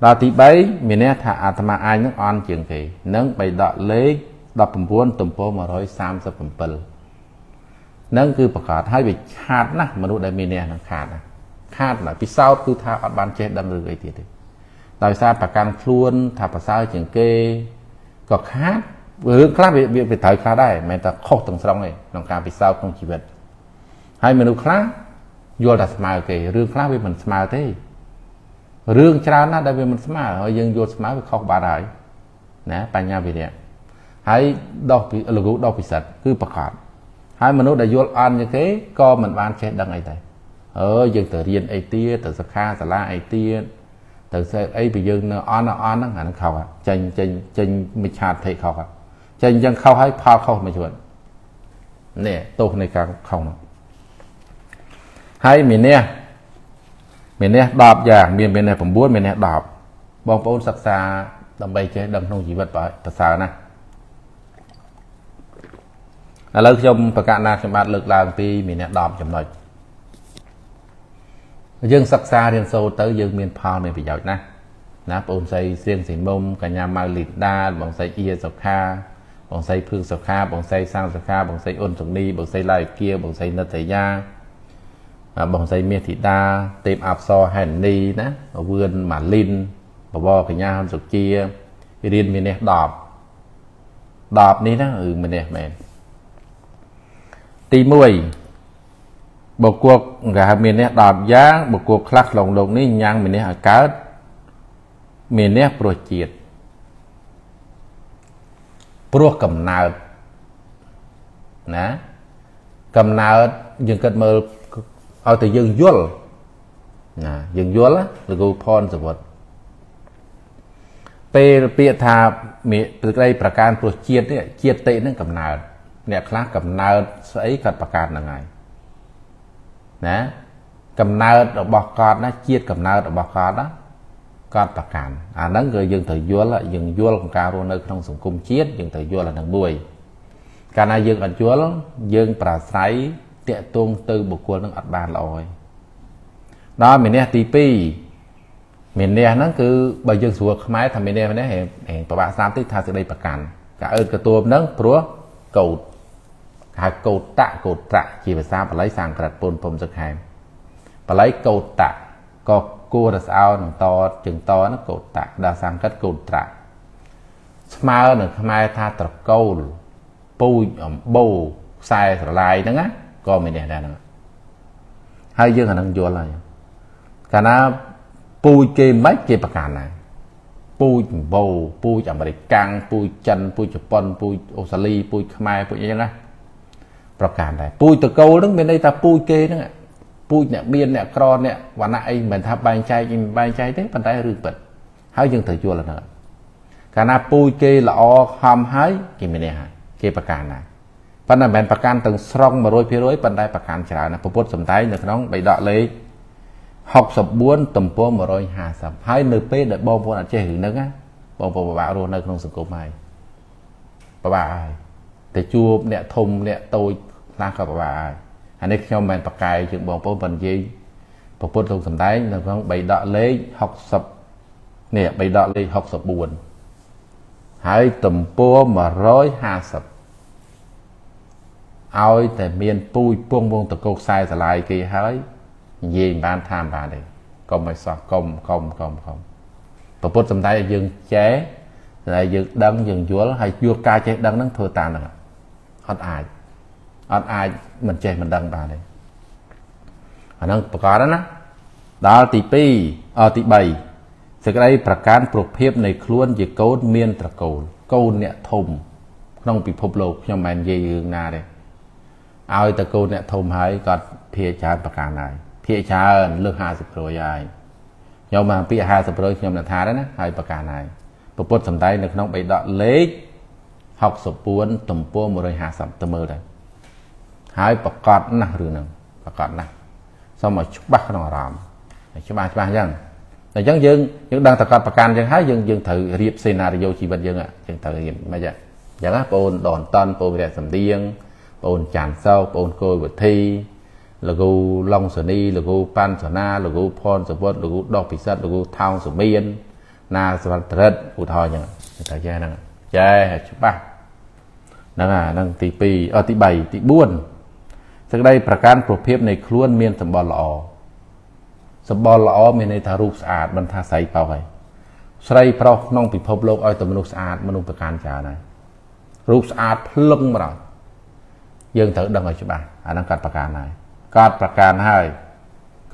เราตีใบมีเนี่ยถ้าอาตมาอันนั้นอ่อนเฉียงเกยนั่งไปดอกเล็กดอกผมบ้วนตุ่มโป้มาร้อยสามสิบผมเปิลนั่นคือประกาศให้ไปขาดนะมนุษย์ได้มีเนี่ยนั่งขาดนะขาดหน่อยพิเศษคือทาอัดบานเจดำเรือไอเดียเลยเราทราบประการคล้วนถ้าภาษาเฉียงเกยก็ขาดหรือคลาไปถ่ายคลาได้แม้แต่โคตรตึงสร้างเลยน้องการไปเศร้าของชีวิตให้มนุษย์คลาโยนแต่สมาร์ทเลยเรื่องคลาไปมันสมาร์ทเลยเรื่องชราหน้าได้ไปมันสมาร์ทเรายังโยนสมาร์ทไปเข้าบาดายนะปัญญาไปเนี่ยให้ดอกพิลูกดอกพิสัตคือประกาศให้มนุษย์ได้โยนอันอย่างนี้ก็มันวานเช็ดดังไอ้แต่ยังแต่เรียนไอเตี้ยแต่สก้าแต่ละไอเตี้ยแต่ไอไปยังอันนั่งหันเขาอะจันไม่ชาติเขาอะจะยังเข้าให้พาเข้ามาชวนเนี่ยโตในการเข้าให้มีเนี่ยดาบอย่างมีเนี่ยผมบ้วนมีเนี่ยดาบบองปนศักษาดำใบเจดำทงชีวิตไปภาษานะแล้วชมประกาศนาสมาร์ทเลิกลางปีมีเนี่ยดาบจำหน่อยยังศักษาเรียนโซเตอร์ยังมีพาวในประโยชน์นะนะปนใส่เสียงสีมุมกัญญามาลิดดาบองใส่เอียสักขาบองไซพึ่งสักขาบองไซสร้างสักขาบองไซอ้นสังนีบองไซไล่เกียร์บองไซนัตตยาบองไซเมียธิดาเต็มอับซอแห่นนีนะเวือนหมาลินบวบขย่าสุเกียร์ดินมีเนี่ยดอบนี้นะมีเนี่ยแมนตีมวยบกวกกะมีเนี่ยดอบย่างบกวกคลักลงนี่ย่างมีเนี่ยอากาศมีเนี่ยโปรเจกต์พวกกำเนิดนะกำเนิดยังเกิดมาเอาแต่ยังยั่วนะยังยั่วละหรือกูพรสมบูรณ์เปรียบธามีอะไรประการตัวเจียดเนี่ยเจียดเตะนั่นกำเนิดเนี่ยคลาสกำเนิดใส่กับประการยังไงนะกำเนิดบอกการนะเจียดกำเนิดบอกการนะการประการนั้นก็ยังถือยั่วละยังยั่วของการโรนในក្នុងសង្គមជាតិยังถือยั่วละหนังบุยการนั้นยังอัดยั่วยังปราศัยเตะตวงตือบุคคลนั้นอัดบานลอยน้อมีเนี่ยตีปีมีเนี่ยนั้นคือใบยังสัวขมายทำมีเนี่ยมันเนี่ยเห็นประบาสามทิศทางสิ่งใดประการการเอิญกระตัวนั้นพรัวเก่าหาเก่าตะเก่าตะขีดภาษาปลายสางกระดปนพรมสกายปลายเก่าตะก็กูจะเอาหนังตอจึงตอนักโกดตะดาสังกัดโกดตะสมาร์หนึ่งขมายธาตระกูลปูโบไซสลายนั่งอ่ะก็ไม่ได้นั่งให้ยื่นหนังโยนเลยขณะปูเกมไม่เกมประการไหนปูโบปูจามริกังปูจันปูญี่ปุ่นปูออสเตรเลียปูขมายปูยังไงประการไหนปูตะกูลนั่งเป็นในตาปูเกนั่งอ่ะปูเนี่ยเบียนเนี่ยกรอนเนี่ยวันนั้นไอ้เหมือนทับใบใจกินใบใจได้ปันได้หรือเปิดหายยังถือจัวละเนอะการนับปูเกลอหามหายกินไม่ได้หายเกประการนะปันนั้นแบนประการตึงสร้างมาโรยพิโรยปันได้ประการฉลาดนะพระพุทธสมไตเนี่ยน้องไปดอกเลยหกสบบ้วนตุ่มโป้มาโรยหาสับหายเนื้อเป๊ะเด็ดบองโป้อาจจะหึงนึกนะบองโป้ปะบ่าวโรนึกน้องสกุลใหม่ปะบ่าวแต่จัวเนี่ยทมเนี่ยโตลากกับปะบ่าวอันนี้เขาแมนปากกายจึงบอกว่าเป็นยี่ปกป้องสัมได้แล้วก็ไปดอกเล็กหกสิบเนี่ยไปดอกเล็กหกสิบบุญหายตุ่มโป้มาร้อยห้าสิบเอาแต่เมียนปุยป้วงวงตะโกกทรายสลายกี่หายยี่บ้านทามบ้านเลยก็ไม่สอบกลมปกป้องสัมได้ยังแฉอะไรยังดังยังยั่วให้ยั่วกายแฉดังนั้นเธอตาหนักอัดอายอันอายมันเจมันดังตาเลยอันนั้นประกาศแล้วนะดาวติปีติใบสกายประการปลุกเพียบในคล้วนยึดโกดเมียนตะโกนโกนเนี่ยทมน้องปีพบโลกยังแมนเยืองนาเลย เอาตะกูลเนี่ยทมหายกัดเพียชาประการใดเพียชาเลือก50โรยายยอมมาเพีย50โรยยอมนาทาได้นะหายประการใดประพุทธสมัยในขนมใบดอกเล็กหกสปวนตุ่มปัวมรยาสัมตมือได้หายประกาศนะหรือหนึ่งประกาศนะสมัยชุบบ้านรามชุบบ้านยังแต่ยังยังดังตะกอนประการยังหายยังถือเรียบเซนาริโอชีบันยังอ่ะยังถือเรียบไม่ใช่อย่างนั้นปูนดอนตันปูนแดดสำเดียงปูนจานเศร้าปูนโกยบทที่หรือกูลองสนีหรือกูปันสนาหรือกูพรสมบูรณ์หรือกูดอกพิเศษหรือกูเท้าสมีนนาสวัสดิ์เถิดอุทอยอย่างนั้นแต่แย่นั่งแย่ชุบบ้านนั่งอ่ะนั่งตีปีตีใบตีบ้วนสักได้ประการปรเพียบในคล้วนเมียนสมบัติละอสมบัติละอมีในทารุสะอาดบรรทาใสเปล่าไปใส่เพราะน้องปิดพบโลกอ้อยแต่มนุษย์สะอาดมนุษย์ประการจานะรูปสะอาดพลึ่งมาหรอยังเถิดดังไงใช่ไหมอันนั้นการประการไหนการประการให้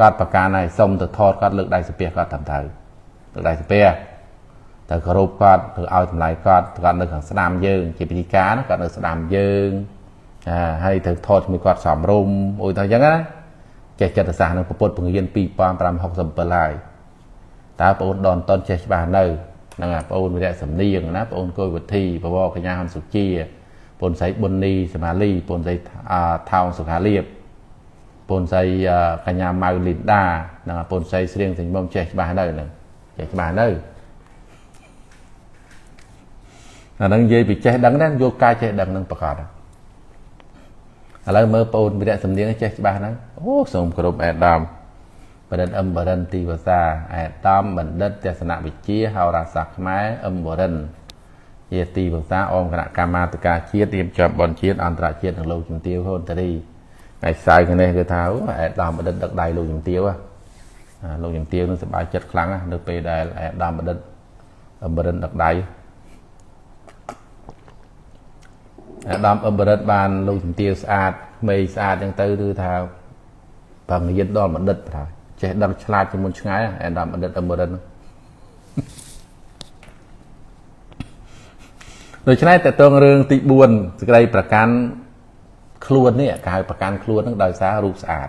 การประการไหนส้มตะทอดการเลือกได้สเปียการทำไทยเลือกได้สเปียแต่กระรูปการถือเอาทำลายการเลือกของสนามยืงจิตวิการการเลือกสนามยืงให้ถือทอดมีการสามรุมโอ้ยแต่ยังไงเจตจัตสานังประพฤติพึงยืนปีปามปรามหกสัมเปลายตาประอุดอนต้นเจตบานเลยนั่งปะอุนวิเดสำเนียงนะปะอุนโกยวัตถีปะวอกขยาหันสุจีปนใส่บนนีสมาลีปนใส่เท้าสุขาเรียบปนใส่ขยามาลิดดานั่งปนใส่เสียงถึงบ่มเจตบานได้เลยเจตบานได้นั่งเย่ปิเจดังนั้นโยกายเจดังนั่งประกาศอะไรเมื่อปะอุนวิเดสำเนียงเจตบานนั้นโอ้สมกรมแอดดามประเด็นอัมบรันตีภาษาไอ้ตามบันเดเจสนาบิจีฮาราศักไม้อัมบรันเยตีภาษาองคณะกรรมาตการเชียร์ทีมจับบอลเชียร์อันตรายเชียร์ทางโลกจุ่มเตี้ยวคนจะดีไอ้สายคนนี้คือเท้าไอ้ตามบันเดดักใดโลกจุ่มเตี้ยวอะโลกจุ่มเตี้ยวนึกสบายจัดครั้งอะนึกไปได้ไอ้ตามบันเดอัมบรันดักใดไอ้ตามอัมบรันบานโลกจุ่มเตี้ยวสะอาดไม่สะอาดยังเตยคือเท้าบางยันดอนบันเดดท้ายเจดังฉลาดจนมุนช่างไงแอนดัมอันเดอร์อัมเบอร์เดนโดยฉะนั้นแต่ตรงเรื่องติบวนสกายประการคล้วนเนี่ยการประการคล้วนตั้งดอยสารูปสะอาด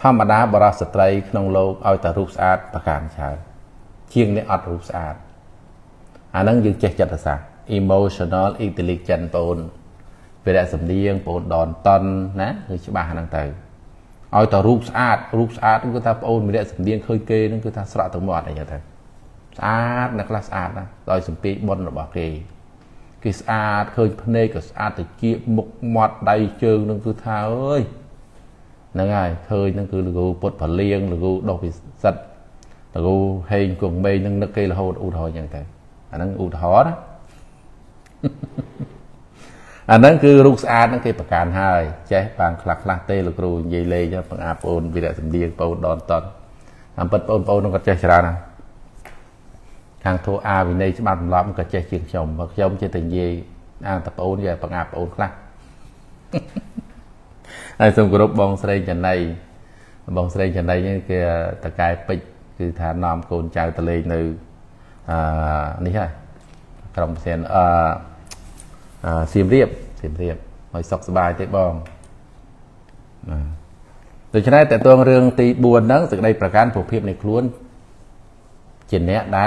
ธรรมดาบราสตรัยขนมโลกเอาแต่รูปสะอาดประการชายเชียงเนี่ยอัดรูปสะอาดอันนั้นยังเจตจัตสา emotional intelligence ปนเวลาสำเนียงปนดอนตอนนะคือฉบับนั่งเตยเอาแต่รูปสะอาดนั่นคือท่าโอนไม่ได้สำเนียงเคยเกยนั่นคือท่าสระตงบอดอะไรอย่างเงี้ยสะอาดนักละสะอาดนะลอยสมปีบนหรือบ่อเกยคือสะอาดเคยพเนกสะอาดแต่เจี๊ยบมุกหมดใดเชิงนั่นคือท่าเอ้ยนั่นไงเคยนั่นคือหรือกูปดผันเลี้ยงหรือกูดอกพิสัตหรือกูเฮงกวงเบยนั่นนักเกยละโหดอุทธรอย่างเงี้ยอันนั้นอุทธรนะอันนั้นคือรูปสะอาดนั่นคือประการให้ใช่ปางคลักคลาเต้ลูกครูเยเลย์ใช่ปางอาปนวิเดสมเดียงปนดอนตอนอันเป็นปนปนต้องกระเจชรานะทางโทอาวินัยฉบับล้อมกระเจเชียงชมกระเจมเจติเยอ้างตะปนใหญ่ปางอาปนคลักไอ้สมกรบบองเสรย์จันไนบองเสรย์จันไนนี่คือตะกายปิดคือฐานนอมโกนใจตะเลนนึนี่ใช่กรมเซนเสียมเรียบหอยสอกสบายเตะบองโดยฉะนั้นแต่ตัวเรื่องตีบวนนั้นสึกในประการผูกเพียบในคล้วนเจนเนะได้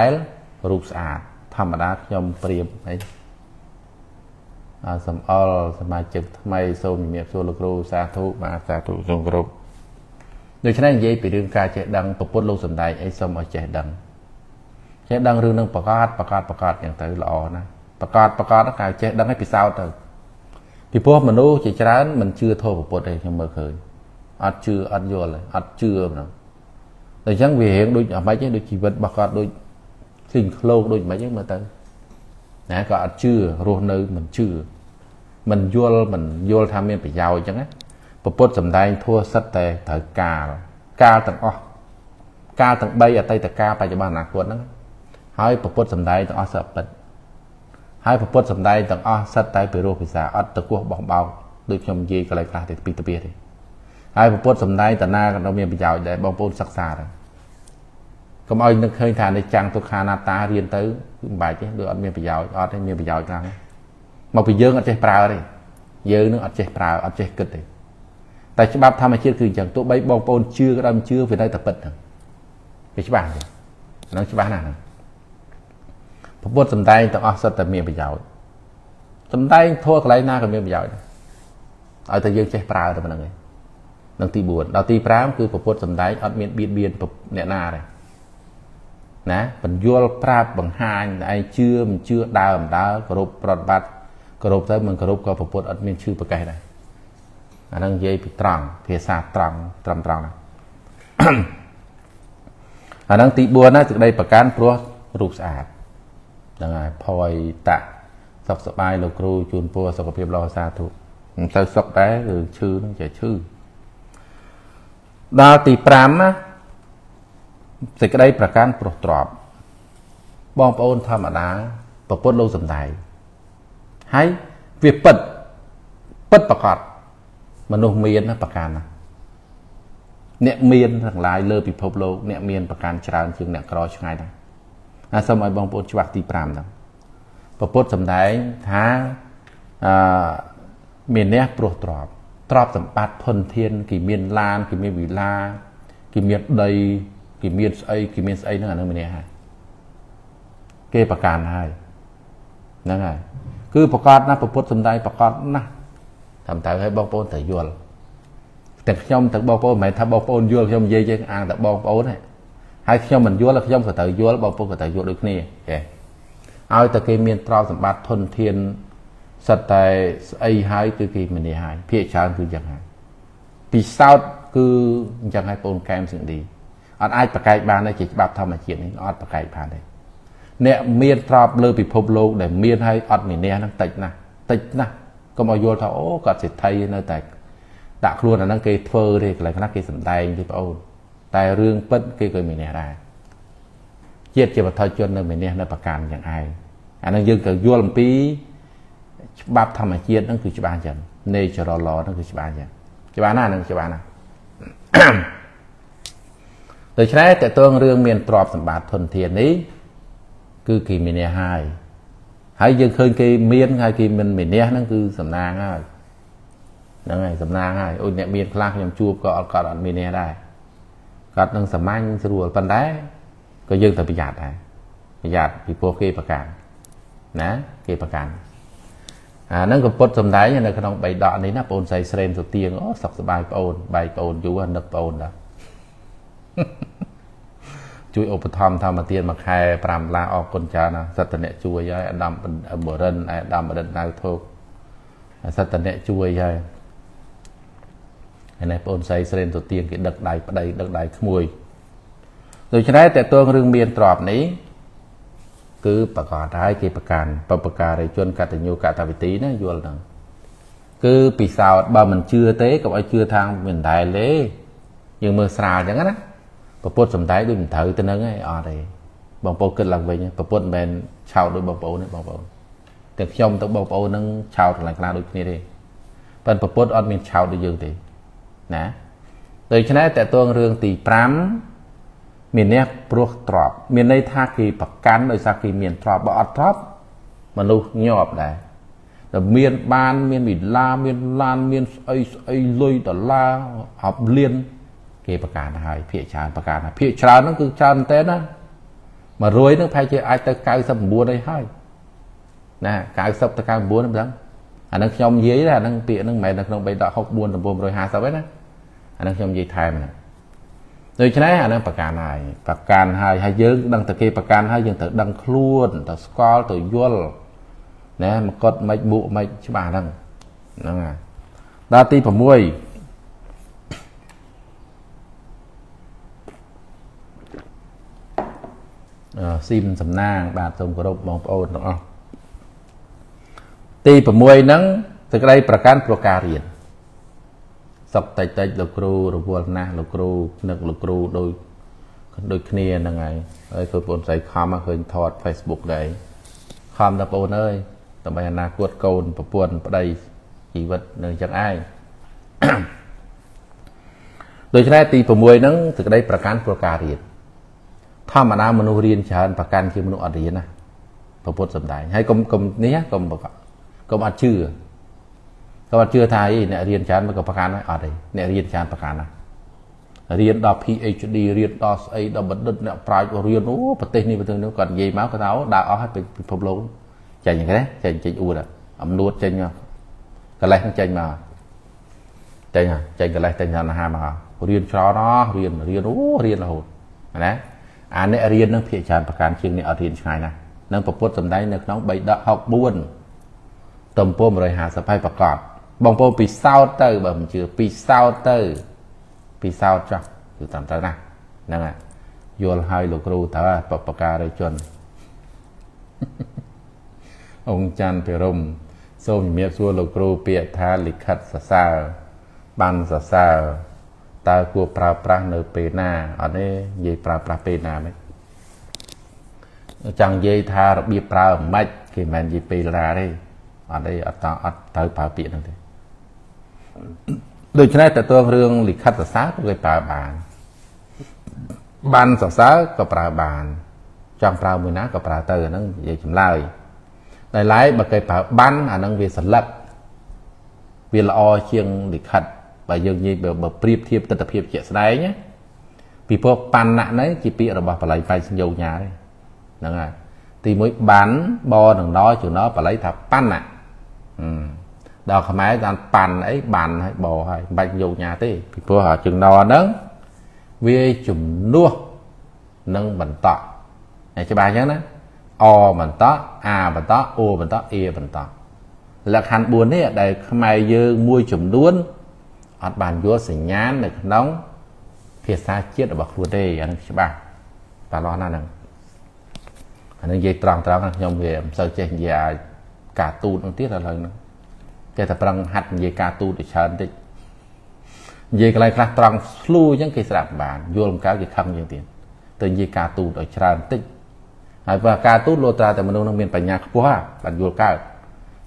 รูปสะอาดธรรมดาย่อมเปรียบไหมสมอลสมาจิกทำไมโซมเมียโซลกรูสาธุมาสาธุทรงกรุบโดยฉะนั้นเย่ไปเรื่องการเจดังประพุทธโลกสมได้ไอ้สมเอาเจดังเรื่องนั้นประกาศอย่างแต่ละอนะประกาศนักการเจดังให้พิสาวเติมพิพวกมนุษย์เจริญมันเชื่อโทษประปดเองยังเมื่อเคยอัดเชื่ออัดโยนเลยอัดเชื่อนะแต่ยังเวียงโดยไม่ใช่โดยชีวิตประกาศโดยสิ่งโลกโดยไม่ใช่เมื่อเติมนะก็อัดเชื่อรวมนึกมันเชื่อมันโยนทำเมียนไปยาวจังนะประปดสำได้ทั่วสัตย์แต่กาต่างอ้อกาต่างใบอะไรแต่กาปัจจุบันหนักกว่านั้นให้ประปดสำได้ต้องอ้อสับเป็นให้พระพุทธสมได้ต่างอ้อสัตไตไปโรคพิษาอัตตะกัวบอกเบาโดยชมยีกระไรกลาเด็ดปีตะเปียดให้พระพุทธสมได้แต่หน้าเราเมียไปยาวได้บางปนศักษาเลยก็เอาหนึ่งเคยทานในจังตุคานาตาเรียนเต๋อบ่ายเจ้าโดยอัตเมียไปยาวอัตให้เมียไปยาวจังมาไปเยอะอัตใจปลาเลย ยืนนึกอัดเจ็บปลาอัดเจ็บเกิดเลยแต่ฉบับทำมาเชื่อคืออย่างตัวใบบอลปนชื่อก็ได้มันชื่อเป็นได้แต่เปิดนะเป็นฉบับเลยน้องฉบับนั้นผมพูดสำได้ต้องอ้อสัตว์แต่เมียไปยาวสำได้โทษอะไรหน้ากับเมียไปยาวเอาแต่ยืนเจ็บปลาแต่มันอะไรนั่งตีบวชเราตีพระมันคือผมพูดสำได้อัดเมียเบียดเบียนผมเนี่ยหน้าเลยนะปัญญาปราบบางหายไอเชื่อมเชื่อดาวดาวกระรุบปลอดบัดกระรุบแต่มันกระรุบก็ผปวดอัดมีชื่อประกายได้อันนั้นเย่ปิตรังเทศาตรังตรำตรังนะอันนั้นตีบัวน่าจะได้ประการเพราะรูปสะอาดยังไงพอยตะสกสบายเราครูจูนปัวสกปรกเราสาธุใส่สกได้หรือชื่อนั่นจะชื่อดาวตีพรามนะสิกได้ประการโปรดตรอบบองปอนธรรมดาประพฤติโลกสำได้ให้เวียเปิดเปิดประกอบมนุษย์เมียนนะประการนะเนี่ยเมียนทั้งหลายเลิกปิภพโลกเนี่ยเมียนประการชราญจึงเนี่ยกรอชไงนะสมัยบองปอนฉบับตีปรามนะประพฤติสำได้ท้าเมียนเนี่ยโปรดตรอบตรอบสัมปัตพลเทียนกี่เมียนลานกี่เมียนวิลากี่เมียนใดกิมีสไอกิมีสไอนั่นนั่นไม่เนี่ยฮะเกประการให้นั่นไงคือประกาศนะประพฤติสมได้ประกาศนะทำแต่ให้บอกปนแต่ยวนแต่ขย่มแต่บอกปนหมายถ้าบอกปนยวนขย่มเย่เย่อ่างแต่บอกปนให้ให้ขย่มมันยวนแล้วขย่มก็แต่ยวนแล้วบอกปนก็แต่ยวนด้วยนี่แกเอาแต่กิมีตราสมบัติทนเทียนสัตย์แต่ไอให้คือกิมีเนี่ยให้เพียรชาญคืออย่างไรปีเศร้าคืออย่างไรปนแกมสิ่งดีอันไอประกายบานในจิตบาปธรรมเกียรติอัดประกายบานเลยเนี่ยเมียนตราบเลยปิภพโลกแต่เมียนให้อัดเหม็นเนี่ยนั่งติดนะติดนะก็มาโยนเขาโอ้กัดเศรษฐีนั่นแต่ตะครัวนั่งเกยเฟอร์เลยอะไรก็นั่งเกยสัมไดที่เอาแต่เรื่องเปิ้ลเกยเกยเหม็นเนี่ยได้เย็ดเจ็บทอยจนเหม็นเนี่ยในประการอย่างไออันนั้นยืนกับโยนลำปีบาปธรรมเกียรตินั่นคือจิบานจันเนจรลอนั่นคือจิบานจันจิบานหน้านั่นจิบานนะโดยใช้แต่ตัวเรื่องเมียนตรอบสมบัติทนเทียนนี้คือกิมิเนียให้ให้ยังเคยกิเมียนให้กิมันเมียนเนี้ยนั่นคือสำนางให้นั่นไงสำนางให้โอ้ยเนี่ยเมียนคลาขยำจูบก็เอากอดอันเมียนเนี้ยได้กอดนั่งสมัยสรัวปันได้ก็ยังแต่ประหยัดได้ประหยัดปีโป้เกยประการนะเกยประการนั่นก็ปดสมได้ยังในขนมใบดอกนี้นะปนใส่เสรนสุดเตียงโอ้สักสบายปนใบปนอยู่ว่านักปนนะช่วยอุปธรรมธรรมเตียนมาแคร์ปรามลาออกกลจานะสัตเนช่วยย้ายดำเป็นบริเวณดำบริเวณนายทุกสัตเนช่วยย้ายในปนใส่เสรนตัวเตียงกิดักได้ประเดี๋ยดักได้ขโมยโดยฉะนั้นแต่ตัวเรื่องเมียนตรอบนี้คือประกอบได้กี่ประการประการในจวนกัตโยกัตวิตีนะยวนหนึ่งคือปีศาจบ่ามันเชื่อเต้กับไอเชื่อทางเหมือนได้เลยยังเมื่อสาวอย่างนั้นนะประพฤติสมได้ด้วยเถิดแต่นั้นไงอะไรบางปเกิดหลังไปเนี่ยประพฤติเป็นชาวโดยบางปเนี่ยบางปแต่ขย่มต้องบางปนั้นชาวหลังกลางโดยนี่เลยเป็นประพฤติอันเป็นชาวโดยยืนเลยนะโดยฉะนั้นแต่ตัวเรื่องตีพรำมีเนี่ยปลุกตรอบมีในท่ากีปักกันโดยสากีมีนตรอบบ่อตรอบมนุษย์หยอบได้แต่เมียนบานเมียนบิดลาเมียนลานเมียนไอลุยต่อลาอับเลียนเกประการหายเพียชาญประการเพียชาญนั่นคือชาญเต้นะมารวยนั่งไพ่เจไอตะกายสับบัวได้ให้นะกายสับตะกายบัวนั่นเป็นอันนั้นยอมเย้ยนะนั่งเปียนั่งใหม่นั่งใบดอกหกบัวนั่งบัวรวยหาสาวไว้นะอันนั้นยอมเย้ยไทยมันโดยฉะนั้นอันนั้นประการหายประการหายให้เยอะดังตะเกียประการให้ยังแต่ดังคล้วนแต่สกอลแต่ยั่วนะมันก็ไม่บุไม่ชิบานั่งนั่งไงดาตีผมมวยซิมสำนางบาทสมกรบมองโอนอ๋อตีประมวยนั้นจะได้ประการประการเรียนสอบแต่แต่ลูกครูลูกวัวนะลูกครูนักลูกครูโดยเคลียร์ยังไงเอ้ยเคยปนใส่คำมาเคยถอด Facebook ได้คำตะโปนเอ้ยต่อไปนาควดโกนประปวนประใดชีวิตเนื่องจากไอ้โดยใช้ตีประมวยนั้นจะได้ประการประการเรียนถ้ามานามนุษย์เรียนชาญประกันคือมนุษย์อัดเรียนนะพระพุทธสมได้ให้กลมๆนี้กลมประกอบกลมอัดชื่อก ก็ว่าเชื่อไทยเนี่ยเรียนชั้นมันกับประการนั้นอะไรเนี่ยเรียนชั้นประการนั้นเรียนดอ PhD เรียนดอ A ดอบัตรเนี่ยปลายเรียนโอ้ประเทศนี้ประเทศนี้ก่อนยีม้าก็เท้าดาวเอาให้เป็นพรมโลกใจอย่างไรใจใจอูดอ่ะอำนวดใจเนาะกันไรทั้งใจมาใจเนาะใจกันไรใจเนาะนะฮะมาเรียนช้าเนาะเรียนโอ้เรียนละหูนะอันนี้เรียนนั่งเพียรชานประการเชียงเนี่ยเรียนชายนะนั่งประพฤติสำได้เนี่ยน้องใบดอกหกบ้วนเติมป้อมเลยหาสะพายประกอบบางป้อมปีเศร้าเตอร์แบบมันชื่อปีเศร้าเตอร์ปีเศร้าจ้ะอยู่ตามนั้นนะนั่นแหละโยนให้หลวงครูแต่ว่าประกาศเลยจนองค์จันทร์เปรมส้มเมียซัวหลวงครูเปียทาลิขัดสะซาบันสะซาตากลัวปลาปลาเนเปนาอันนี้เยปลาปลาเปนาไหมจังเยทาระบีปลาไม่กี่แมนเยเปนาได้อันนี้อัตตาอัตตาปลาเปียนั่นเองโดยเฉพาะแต่ตัวเรื่องลิขัดสะก็เลยปลาบานบันสะซาก็ปลาบานจังปลามือน้าก็ปลาเตอร์นั่งเยจำไล่ในไลฟ์แบบเคยปลาบันอันนั้นเวสลับเวลอเชียงลิขัดบางอย่างนี้แบบเปรียบเทียบตัดเทียบเฉดได้เนี้ยปีพวกปันน่ะนั้นจีปีเราบอกปลายไปสัญญาญาเลยนั่นไงตีมวยบันบอหนังน้อยจุดน้อยปลายทับปันน่ะดอกขมายตอนปันไอ้บันให้บอให้ใบสัญญาญาตีปีพวกหาจุดน้อยนั้นเวียจุ่มนัวนั่งบันต่อไอ้เจ้าบ้านยังนะอบันต่ออาบันต่อโอบันต่อเอบันต่อหลักหันบุญเนี่ยได้ขมายเยอะมวยจุ่มด้วนอัดบานยัวสัญญาณในขนมเพียซาเชียดแบบครูเดย์อันนั้นใช่ป่ะปลาล้อนั่นนึงอันนั้นเย่ตรองนะยมเวียมเซอร์เจนยาการ์ตูนอันที่อะไรนึงแกแต่ปรังหัดเย่การ์ตูนอีกชั้นดิเย่อะไรครับตรองสู้ยังกิสระบานยัวลมก้าวยิ่งคำยิ่งเตียนแต่เย่การ์ตูนอีกชั้นดิหายไปการ์ตูนโลตราแต่มนุษย์นักเรียนปัญญาขั้วปัญญายัวก้าว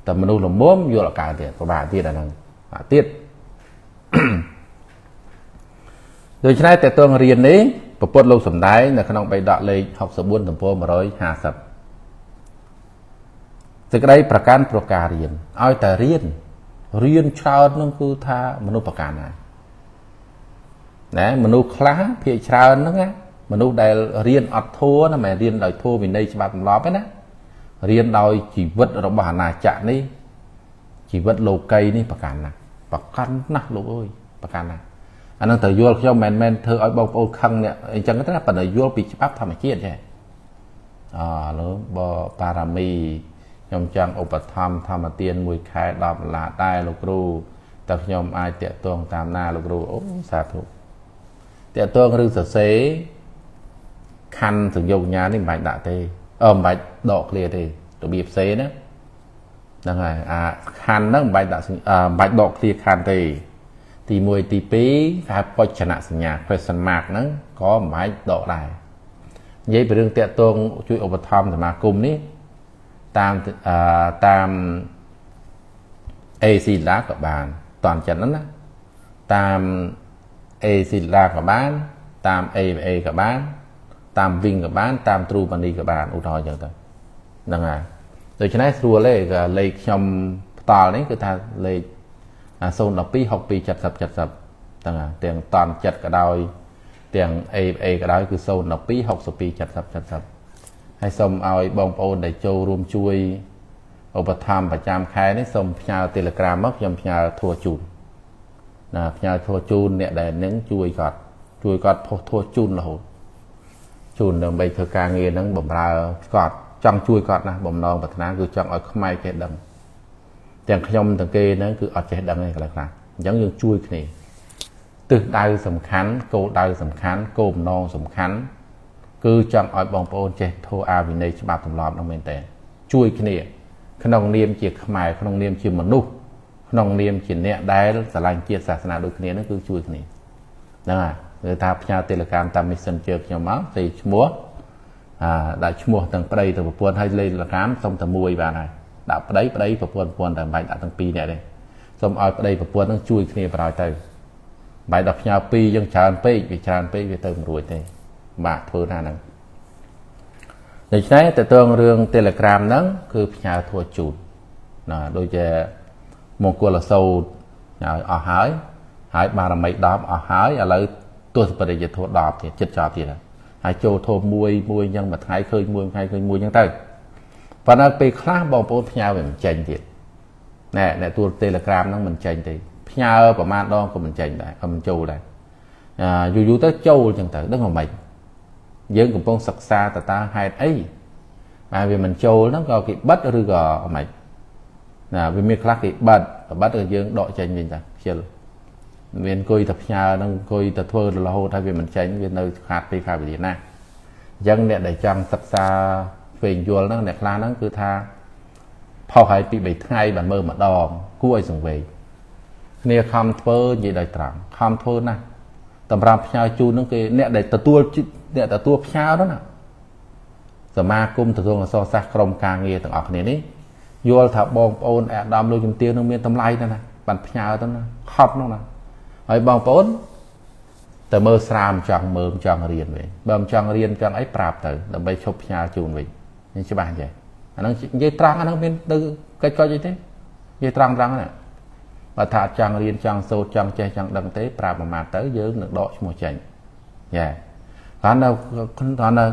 แต่มนุษย์หลงม้วนยัวละการเตียนประมาณที่อะไรนึงที่โดยใช้แต่ตัวเรียนนี้ประพฤติลงสมได้ในขนมใบดอกเลยหกสบุญถึงพวงมาร้อยห้าสับจะได้ประการประการเรียนเอาแต่เรียนชาวนั่นคือท่ามนุษย์ประการนะมนุษย์คล้าเพียชาวนั่นไงมนุษย์ได้เรียนอัดโทนะหมายเรียนโดยโทวินได้ฉบับล้อไปนะเรียนโดยชีวิตระบาดนาจะนี่ชีวิตโลกัยนี่ประการนะประกันนะลูกเอ้ยประกันนะอันนั้นแต่ยัวเขาแมนเธอเอาบอลเอาคังเนี่ยจังก็ได้ปัญหายัวปีชับทำอาชีพใช่แล้วบอปารามียมจังอุปธรรมธรรมเตียนมวยคายดอบละได้ลูกรู้แต่ยมอายเตะตัวตามหน้าลูกรู้โอ้สาธุเตะตัวเรื่องเสยคันถึงโยงยานี่หมายด่าเตะหมายดอกเลยเตะตัวบีบเสยนะนั่นไงคันนั่งใบดอกใบดอกเคลียคันตีมวยตีปีครับก็ชนะสัญญาเพศมากนั้นก็หมายดอกลายยัยเป็นเรื่องเตะตรงช่วยอุปธรรมสมาคมนี้ตามเอซิลากับบานตอนจากนั้นนะตามเอซิลากับบานตามเอกับบานตามวิงกับบานตามตรูบันดีกับบานอุทอยอย่างต่างนั่นไงโดยฉะนั้นตัวเลขเลยชมต่อนี้คือถ้าเลยโซนปีหกปีจัดสับต่างเตียงตอนจัดกระดอยเตียงเอกระดอยคือโซนปีหกสิบปีจัดสับให้สมเอาบองโอนได้โจรวมช่วยอุปธรรมประจำใครนี่สมพญาเตลกรามักยมพญาทัวจูนนะพญาทัวจูนเนี่ยได้เน้นช่วยกอดพอทัวจูนเราจูนเดิมไปเธอกลางเงินนั่งบ่มรากอดจังช่วยกอดนะบ่มนองปัตนาคือจังเอาขมายแค่ดำแต่ขยมต่างเกนั้นคืออัดใจดังอะไรกันล่ะยังช่วยกันนี่ตึกดาวสำคัญโกดาวสำคัญโกมนองสำคัญคือจังอ่อยบองโปนเจโทอาวินัยฉบับตำรอบน้องเมนเตช่วยกันนี่ขนมเนียมเจียขมายขนมเนียมชิมมนุษย์ขนมเนียมฉินเนี่ยได้สลายเกียรติศาสนาโดยกันนี่นั่นคือช่วยกันนี่นะหรือถ้าพญาเตลการตามมิสเซนเจอร์ขยมม้าใส่ชั่วโมงได้ชั่วโมงต่างประเดี๋ยวตัวปวนให้เลยละครับส่งตะมวยบานไหนดาบได้ประเดี๋ยวปวนแต่ใบดาบตั้งปีเนี่ยเลยสมเอาประเดี๋ยวปวนต้องช่วยขึ้นไปเราเติมใบดาบยาวปียังชานปีไปเติมรวยเลยบาทเท่านั้นในใช้แต่ตัวเรื่องเทเลกราฟนั้นคือพญาทัวจูนโดยจะ một cô là sâu ở hái hái mà làm mấy đám ở hái ở lại tôi sẽ để thua đạp thì chết chạp thì là hái châu thô muôi muôi nhưng mà hái khơi muôi nhưng tay và nó bị khá bao bố nhau về mình chành thì nè nè tôi telegram nó mình chành thì nhau của man đó của mình chành lại của mình châu lại dù dù tới châu chẳng tới đó là mình dân cũng phong sặc xa ta ta hai ấy mà vì mình châu nó có cái bất rư gò mày là vì mình khác cái bật và bắt ở dương đội tranh mình ra chiều viên coi tập nhà đang coi tập thơ là hồ thay vì mình tránh viên nơi hạt thì phải gì nè dân để chăng sắp xa về chùa nó đẹp la nó cứ tha phao hay bị bể thay bản mơ mà đòn cuối dừng về nè khăm thơ gì đời trắng khăm thơ nè tầm ram nhà chu nó cái nè để tập tua đó nèแต่มาคุมถึงตรงนั้นซอสักกรมการเงียต่างออกเนี่ยนี่โยนถ้าบองโอนแอบดำโดยจุ่มเตี้ยน้องเมียนทำไรนั่นนะปั่นพยาต้นนะครอบน้องนะไอ้บองโอนแต่เมื่อสามจังเมื่อจังเรียนไปเมื่อจังเรียนจังไอ้ปราบเต๋อแต่ไปชกพยาจูนไปนี่ใช่ป่ะใช่อันนั้นยี่ตรังอันนั้นเป็นตื้อใกล้ๆยี่เต้ยี่ตรังตรังน่ะมาถ้าจังเรียนจังโซจังใจจังดังเต้ปราบมาเต๋อเยอะหนึ่งดอกชั่วโมงใจใช่การเราการเรา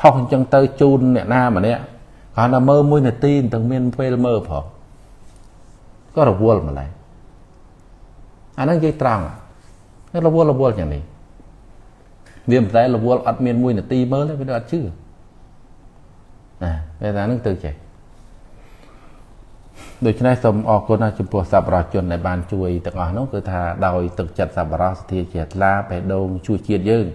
พอคนจังเตอจูนเนี่ยหน้ามันเนี่ยเขาหน้าเมื่อมวยในตีนตั้งเมียนเฟลเมื่อพอก็ระวัวมาเลยอันนั้นยี่ตรังนั่นระวัวอย่างนี้เรื่องแต่ระวัวอัดเมียนมวยในตีเมื่อเลยไม่ได้อัดชื่อเวลานั้นตื่นใจโดยใช้สมออกนาจุปสับราชนในบ้านช่วยต่างๆน้องคือทาดอยตึกจัดสับราสเทียเกียรลาไปดงช่วยเกียรยืง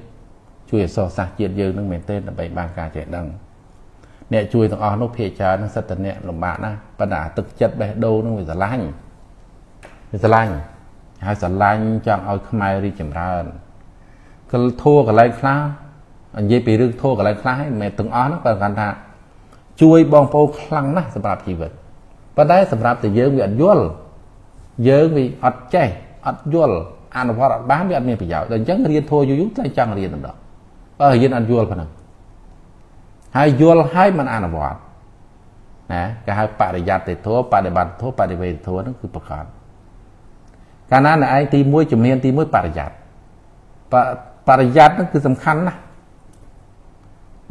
ช่วยสอดสักเย็นยืนนั่งเหม็นเต้นไปบางการเจดังเนี่ยช่วยต้องเอานกเพชานั่งสัตว์เนี่ยหลงบ้านนะปัญหาตึกจัดไปโดนั่งไปสลายไปสลายหาสลายจังเอาขมายรีจิมราอันก็โทษกับไรคล้าอันเย็บปีรึกโทษกับไรคล้าให้เหม็นต้องเอานักการกันท่าช่วยบองโปคลังนะสำหรับชีวิตประได้สำหรับแต่เยอะวิอัดยั่วเยอะวิอัดใจอัดยั่วอ่านภาษาบ้านวิอัดเมียปีเยาแต่ยังเรียนโทยุยุใจจังเรียนต่างยืนอันยัวพนันให้ยัวให้มันอ่านบอดนะก็ให้ปฏิญาณติดทั่วปฏิบัติทั่วปฏิเวททั่วนั่นคือประการการนั้นไอ้ตีมวยจุ่มเนียนตีมวยปฏิญาณปฏิญาณนั่นคือสำคัญนะ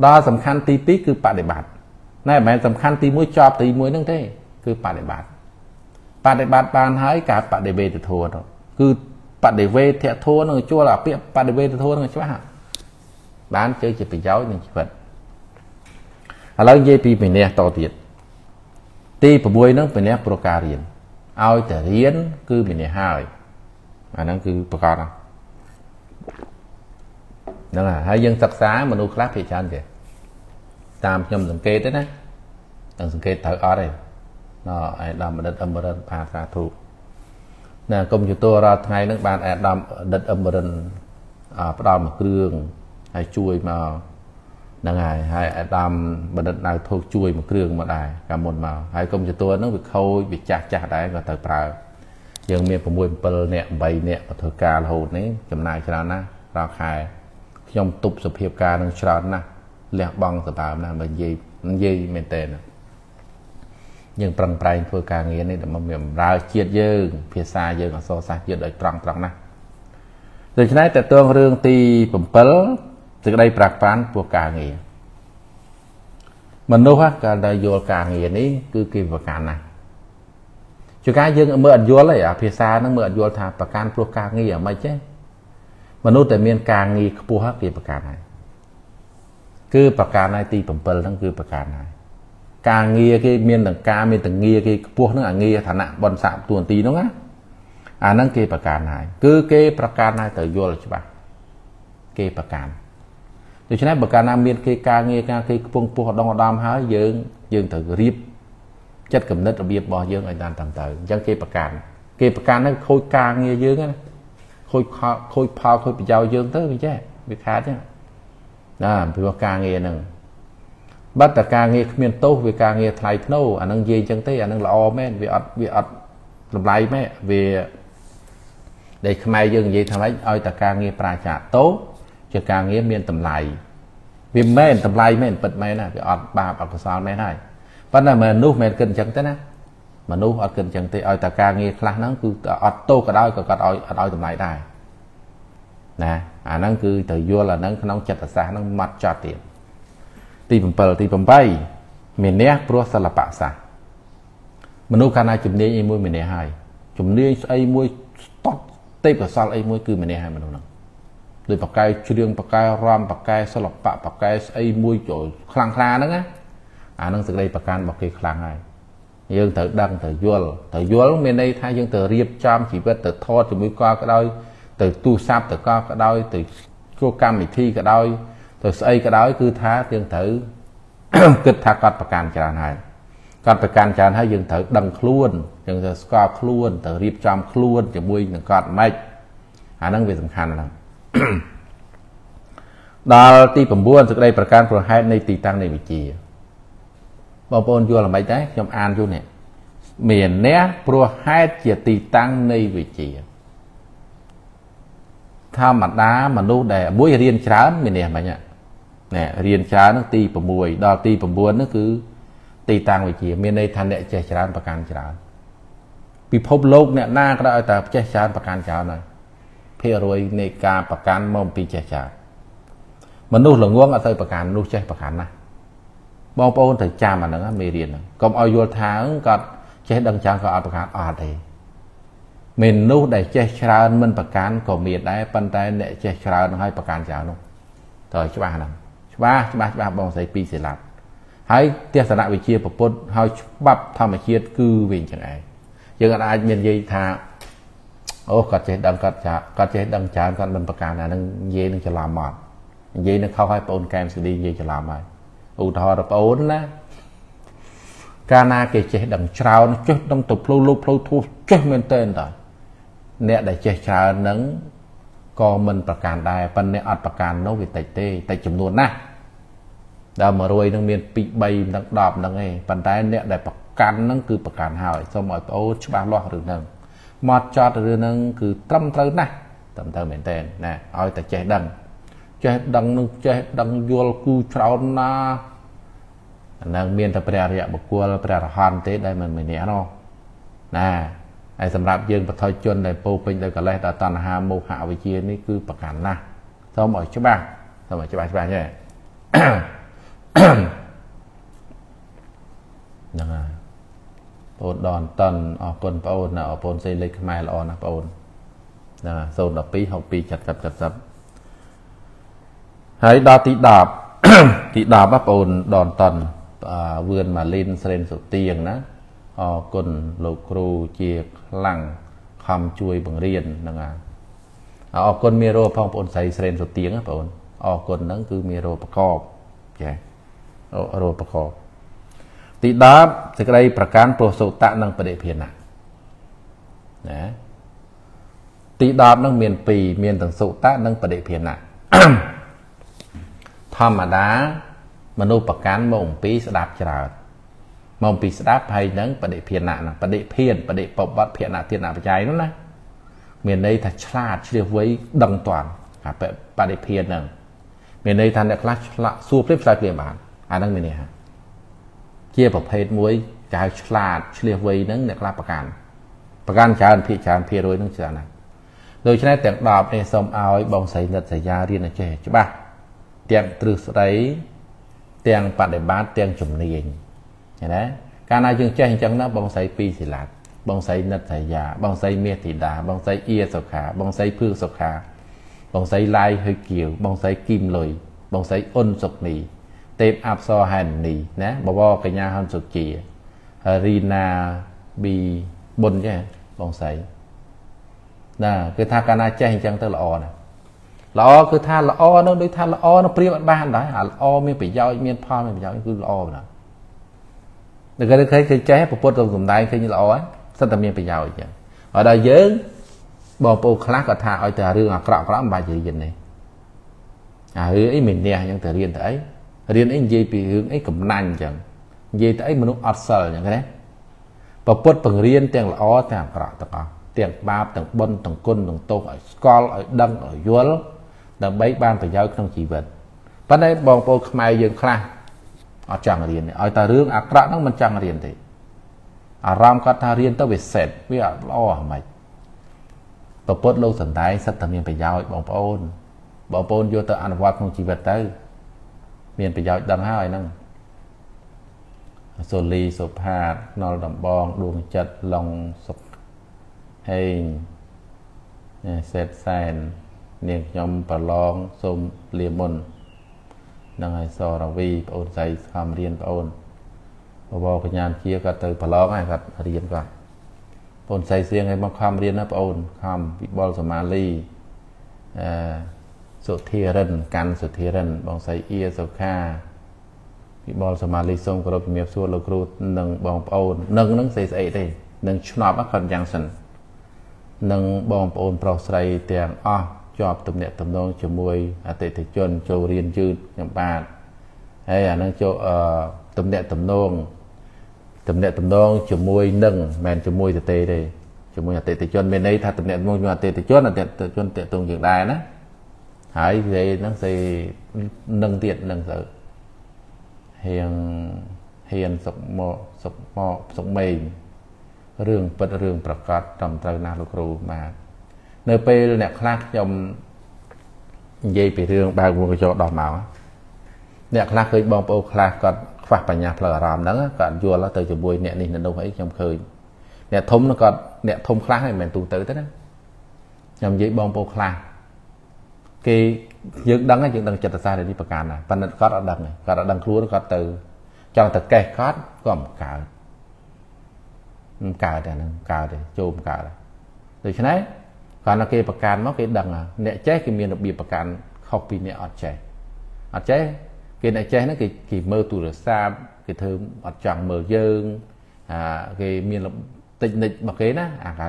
ดอสำคัญตีปีคือปฏิบัตินั่นหมายสำคัญตีมวยจอบตีมวยนั่นเท่คือปฏิบัติปานให้การปฏิเวททั่วคือปฏิเวททั่วนั่นชั่วหล่อเปียปฏิเวททั่วนั่นใช่ไหมบ้านเจอจะไปย้อยในชีวิตแล้วเยปีเป็นเนี่ยต่อติดตีปบวยนั่งเป็นเนี่ยประการเรียนเอาแต่เรียนคือเป็นเนี่ยห้าเลยอันนั้นคือประการนั่นแหละให้ยังศึกษามนุษย์คลาสพิจารณ์เถอะตามยมสังเกตนะสังเกตเถอะอะไรน่ะไอ้ดำมันดัดอัมบรันพาสาธุน่ะกรมจุตัวเราไงนึกบ้านไอ้ดำดัดอัมบรันประดามเครื่องให้ช่วยมาดังไงให้ดำบรรดาโทษช่วยมาเครื่องมาได้กำมลมาให้กรมจุตัวนั่งไปเขาไปจัดได้ก็เติบโตยังมีผมวยเปิลเนี่ยใบเนี่ยปฏิการโหดนี้จำนายชรานะราคายอมตุบสเพียบการนั่งชรานะเลี้ยบังสบายนะมันยีเมนเตนยังปรังปรายเพื่อการเงี้ยนี่แต่มันเหมือนราเชียดเยอะเพียซาเยอะกับโซซาเยอะโดยตรงๆนะโดยฉะนั้นแต่ตัวเรื่องตีผมเปิลจะได้ปรากฏการพวกการเงียมันรู้ว่าการได้โยการเงียนี้คือกิจการนะจุดการยังเมื่ออัดยัวเลยอ่ะพิซานั่งเมื่ออัดยัวทาประการพวกการเงียไม่ใช่มนุษย์แต่เมียนการเงียขบวนกิจการไหนคือประการในตีผมเปิลนั่นคือประการไหนการเงียคือเมียนต่างการเมียนต่างเงียคือพวกนั่งเงียฐานะบนสามตัวตีน้องนะอ่านั่นกิจการไหนคือกิจการไหนแต่ยัวเลยใช่ปะกิจการโดยฉะนั้นประการนาเมียนคือการเงียการคือพวงพวกดองดามหายเยิงถึงรีบจัดกำเนิดระเบียบบ่อเยิงไอ้ด้านต่างๆยังเกี่ยประการนั้นโคยการเงียเยิงนะโคยพาวโคยปียาวเยิงเต้ไม่ใช่ไม่ขาดเนี่ยนะเป็นว่าการเงียหนึ่งบัตรการเงียเมียนโต้เวการเงียไทยโน่อันนั้นเยิงจังเต้อันนั้นละออแม่เวอดลำไรแม่เวได้ขมายเยิงเยิงทำไรเอาแต่การเงียปราชาโต้จะการเงี้ยเมียนตำไลวิมแม่นตำไลแม่นเปิดแม่นะไปออดบาปออกกระซอนแม่ได้เพราะนั่นมันนุ่มแม่นเกินจังแต่นะ มนุษย์อดกินจังตีอดแต่การเงี้ยคลานั่นคืออดโตก็ได้ก็อดอดตำไรได้นะนั่นคือตัวยัวละนั่นน้องจัดสารนั่งมัดจัดเตียนตีผมเปิดตีผมไปเมียนเนี้ยพวกสลับปะสะมนุษย์การจุ่มเนี้ยไอ้มวยเมียนเนี้ยให้จุ่มเนี้ยไอ้มวยตอดเตะกับซาไอ้มวยคือเมียนเนี้ยให้มนุษย์นั่งโดยปากกายเชื่องปากกายรำปากกายสลับปะปากกายไอ้มวยโจคลางคลานั่นไงนั่นสุดเลยปากการบอกเคยคลางไงยังเถิดดังเถิดยั่วเถิดยั่วเมียนในท้ายยังเถิดเรียบจำชีวิตเถิดทอดจมูกก้าวก็ได้เถิดตู้ซับเถิดก้าวก็ได้เถิดโกกรรมอีกที่ก็ได้เถิดไอ้ก็ได้คือท้ายังเถิดกึศทากัดประการจานให้กัดประการจานให้ยังเถิดดังคล้วนยังเถิดก้าวคล้วนเถิดเรียบจำคล้วนจมูกหนึ่งกัดไม่นั่นเป็นสำคัญนะดาตีผมบ้วนสุดเลยประการประให้ในตีตั้งในวิจิบางปนยัวละไม่ได้ยอมอ่านอยู่เนี่ยเมียนเนี้ยพวกให้เจียตีตั้งในวิจิถ้ามัดน้ำมันดูได้บุ้ยเรียนช้าเมียนเนี่ยไหมเนี่ยเนี่ยเรียนช้านั่งตีประมวยดาวตีประมวลนั่นคือตีตั้งวิจิเมียนในทันเนี่ยเจช้าประการช้าพิภพโลกเนี่ยหน้าก็ได้แต่เจช้าประการช้าหน่อยเพื่อรวยในการประกันมองปีเจช้ามนุษย์หลงง่วงอาศัยประกันรู้ใช่ประกันนะบางประเทศถึงจามันนะไม่เรียนก็เอาโยธาก็ใช้ดังจางก็เอาประการอ่านเลยเมนูได้ใช้ชราอันมันประการก็มีได้ปันใจเนี่ยใช้ชราให้ประการจานุ่งต่อชิบะนั่งชิบะบางใส่ปีเสลัดให้เทศนาวิเชียประพุทธให้บับทำวิเชียคือเวียนจังไงยังกันอาจมียีธาโอ้ก็ใช้ดังก็ใช้ดังจางก็มันประการนั่งเย็นจะลามอดเย็นเข้าให้ปนแกมสุดีเย็นจะลามไปอุทธรปนนะการนาเกจดังชาวนั้นจุดต้องตุบลูลูลูทูจุดมันเต้นต่อเนี่ยได้เจชาวนั้นก็มันประการได้ปันเนี่ยอัดประการโนวิเตเต้แต่จำนวนนะดาวมารวยนั่งเมียนปีใบนั่งดอบนั่งไงปันได้เนี่ยได้ประการนั่งคือประการหายสมัยโอ้ชบาล้อหรือนั่งมอดจอดหรือนั่งคือตั้มเต้นนะตั้มเต้นเหมือนเต้นนะเอาแต่เจดังเจดังยัวกูชาวนานังเมียนตะเปรียะบกัวเปรียะฮันเตได้มันไม่เนี้ยเนาะนะไอ้สำหรับยืนประทอยจนในโปเป็นได้กันเลยแต่ตอนหาโมหะวิเชียนี่คือประการนะสมัยใช่ป่ะสมัยใช่ป่ะใช่ยังไงปนดอนตันออกปนนะออกปนเซเล็กไม่ละอ่อนนะปนนะโซนดับปี6 ปีจัดกับจัดซับให้ดาติดาบว่าปนดอนตันเวือนมาลินเซนสุดเตียงนะอกลโลครูเจียหลังคำช่วยบังเรียนนะงาออกลเมโรพองปนใส่เซนสุดเตียงนะปนออกลนั่นคือเมโรประกอบใช่โรประกอบติดาบจะได้ประการโปรโสตะนังประเดเพียนะนะติดาบนั่งเมียนปีเมียนตังโสตะนังประเดเพียนะธรรมดามนุษย์ประการมองปีสดับจราดมองปีสดับให้นั่งประเดเพียนะประเดเพียนประเดปบัดเพียนะเทียนปัจจัยนั่นนะเมียนในถ้าฉลาดเชื่อไว้ดังตอนประเดเพียนนั่งเมียนในท่านเนี่ยคลาสละสู้พลิบสายเปลี่ยนบานนั่งเมียนเนี่ยฮะเกี่ยวกับเพศมวยจะให้ฉลาดเชื่อไว้นั่งเนี่ยคลาประการจานพิจารเพียรวยนั่งจานนั้นโดยฉะนั้นแต่งดาบในสมเอาไอ้บองใส่เงินใส่ยาเรียนนะเจ๊ใช่ปะเตียงตรึกไรเตียงปัดเดบ้านเตียงจุ่มเนียงเห็นไหมการนายจึงแจ้งจังนะบองไซปีศิลาบองไซนัทยาบองไซเมธิดาบองไซเอียสขาบองไซพืชสขาบองไซลายเฮเกียวบองไซกิมลอยบองไซอ้นสกนีเต็มอับซอหันนีนะบวบกัญญาฮันสุกีรีนาบีบนใช่บองไซนะคือถ้าการนายแจ้งจังตลอดนะละอคือท่าละอนั่นด้วยท่าละอนั่นเปรี้ยวบ้านได้หาละอไม่ไปย่อยเมียนพ่อไม่ไปย่อยคือละอนะแต่ก็เคยแจ้งประพฤติตรงไหนเคยนี่ละอสัตว์เมียนไปย่อยอย่างเอาได้เยอะบอกปูคลาสก็ท่าเอาแต่เรื่องกระกระบายใจเย็นเลยเฮ้ยไอ้เหม็นเนี่ยยังแต่เรียนแต่ไอ้เรียนไอ้เย่ไปเรื่องไอ้กำนันอย่างเย่แต่ไอ้มนุษย์อัศจรรย์อย่างนี้ประพฤติเปลี่ยนเรียนแต่ละอแต่กระตะกะแต่บาปแต่บนแต่ก้นแต่โต๊ะสกอลดังยัวดังใบบ้านไปย้ายขนมจีบปัจจัยบางโปรขมายยังคลาเอาจังเรียนเอาแต่เรื่องอักระนั่งมันจังเรียนแต่ อารามคาถาเรียนตะเวเสร็จวิ่งล้อทำไมปะปดโลกสันได้สัตว์ทำยังไปยาวอีกบางปนบางปนโยตอันวัดของชีวิตเตอร์เมียนไปยาวดำห้าไอ้นั่งโซลีโซพาดนอลดำบองดวงจัดลองศกเฮงเสร็จแสนเนียงยมปะลองสมเลียมนนางไอซอราวีปะอนใจคำเรียนปะอนบอกพยานเชี่ยก็เตยปะลองไอ้กัดเรียนก่อนปะอนใจเสียงไอ้บางคำเรียนนะปะอนคำบิบอลสมาลีสุเทเรนกันสุเทเรนบองใจเอียสุข้าบิบอลสมาลีสมกระพิเมียบส่วนเราครูหนึ่งบองปะอนหนึ่งนั่งใส่ใส่ได้หนึ่งชนอบอักขันยังสันหนึ่งบองปะอนเปล่าใส่เตียงอ้อจอบตำเนตตำนองจมวยอติถจนโจเรียนยืดอย่างบาดไอ้อันนั้นโจตำเนตตำนองจมวยหนึ่งแมนจมวยเตยเลยจมวยอติถจนเมนไอ้ถ้าตำเนตมวยอติถจนอติถจนเตะตรงอย่างใดนะหายใจนั่งใส่หนึ่งเตียนหนึ่งเสือเฮียงสกหมอเมงเรื่องเปิดเรื่องประกาศตำตราหน้าลูกครูมาเนยไปเนี่ยคลาดยมเย่ไปเรื่องบางวงกระจกดอกหมาเนี่ยคลาดเคยบองโปคลาดก็ฝากปัญญาพลารามนั้นก็ยัวแล้วเตยจะบวยเนี่ยนี่นั่นเอาไว้ยมเคยเนี่ยทมแล้วก็เนี่ยทมคลาดให้เหมือนตูเตยเท่านั้นยมเย่บองโปคลาดกียึดดังไอ้ยึดดังจัตตาได้ที่ประการนะปัญญาก็ดังไงก็ดังครัวก็เตยจังแต่แก่ก็ก็มกาแต่นั่งกาเลยโจมกาเลยโดยฉะนั้นการนักเก็บประกันมักเก็บดังเนี่ยแจ๊กเก็บมีระเบียบประกันเข้าปีเนี่ยอัดแจ๊กเก็บในแจ๊กนั่นเก็บเมื่อตัวเดือดซาเก็บเธออัดจังเมื่อเยิงเก็บมีระติดในมักเก็บนะอะไร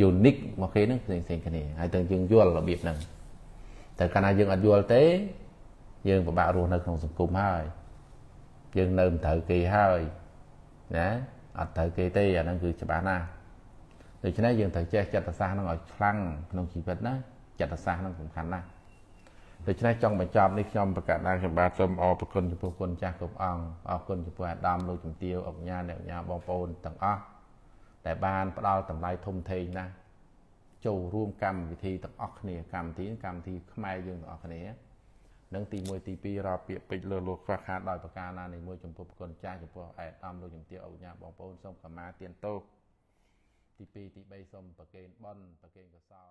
ยูนิคมักเก็บนั่นสิ่งนี้ไอ้ต่างยังยั่วระเบียบนั่นแต่การนักยังอัดยั่วเต้ยังแบบบารูนักของสังคมให้ยังเนิมเถิดเกี่ยให้นะอัดเถิดเกี่ยเต้นั่นคือฉบับหน้าโดยฉะนั้นยังแต่แจกจัตตานั่งอ่อยคลั่งน้องขีดนะจัตตานั่งสำคัญนะโดยฉะนั้นจ้องไปจอมนี่จอมประกาศนางฉบับจอมออกประกนจุปกนจากกบอ่างออกกนจุปแอดดามโลจุ่มเตียวออกงานแนวงานบองโปนต่างอ้อแต่บ้านเราต่างไรทมเทนะโจร่วมกรรมวิธีต่างออกเนี่ยกรรมที่ขมายยังต่างออกเนี่ยนั่งตีมวยตีปีเราเปียกไปเลือดลวกราคาลอยประกาศนางในมวยจุ่มปกนจากจุปแอดดามโลจุ่มเตียวออกงานบองโปนส่งขมาเตียนโตที่ปีที่ใบสมประเกณฑ์บอนประเกณฑ์กระซา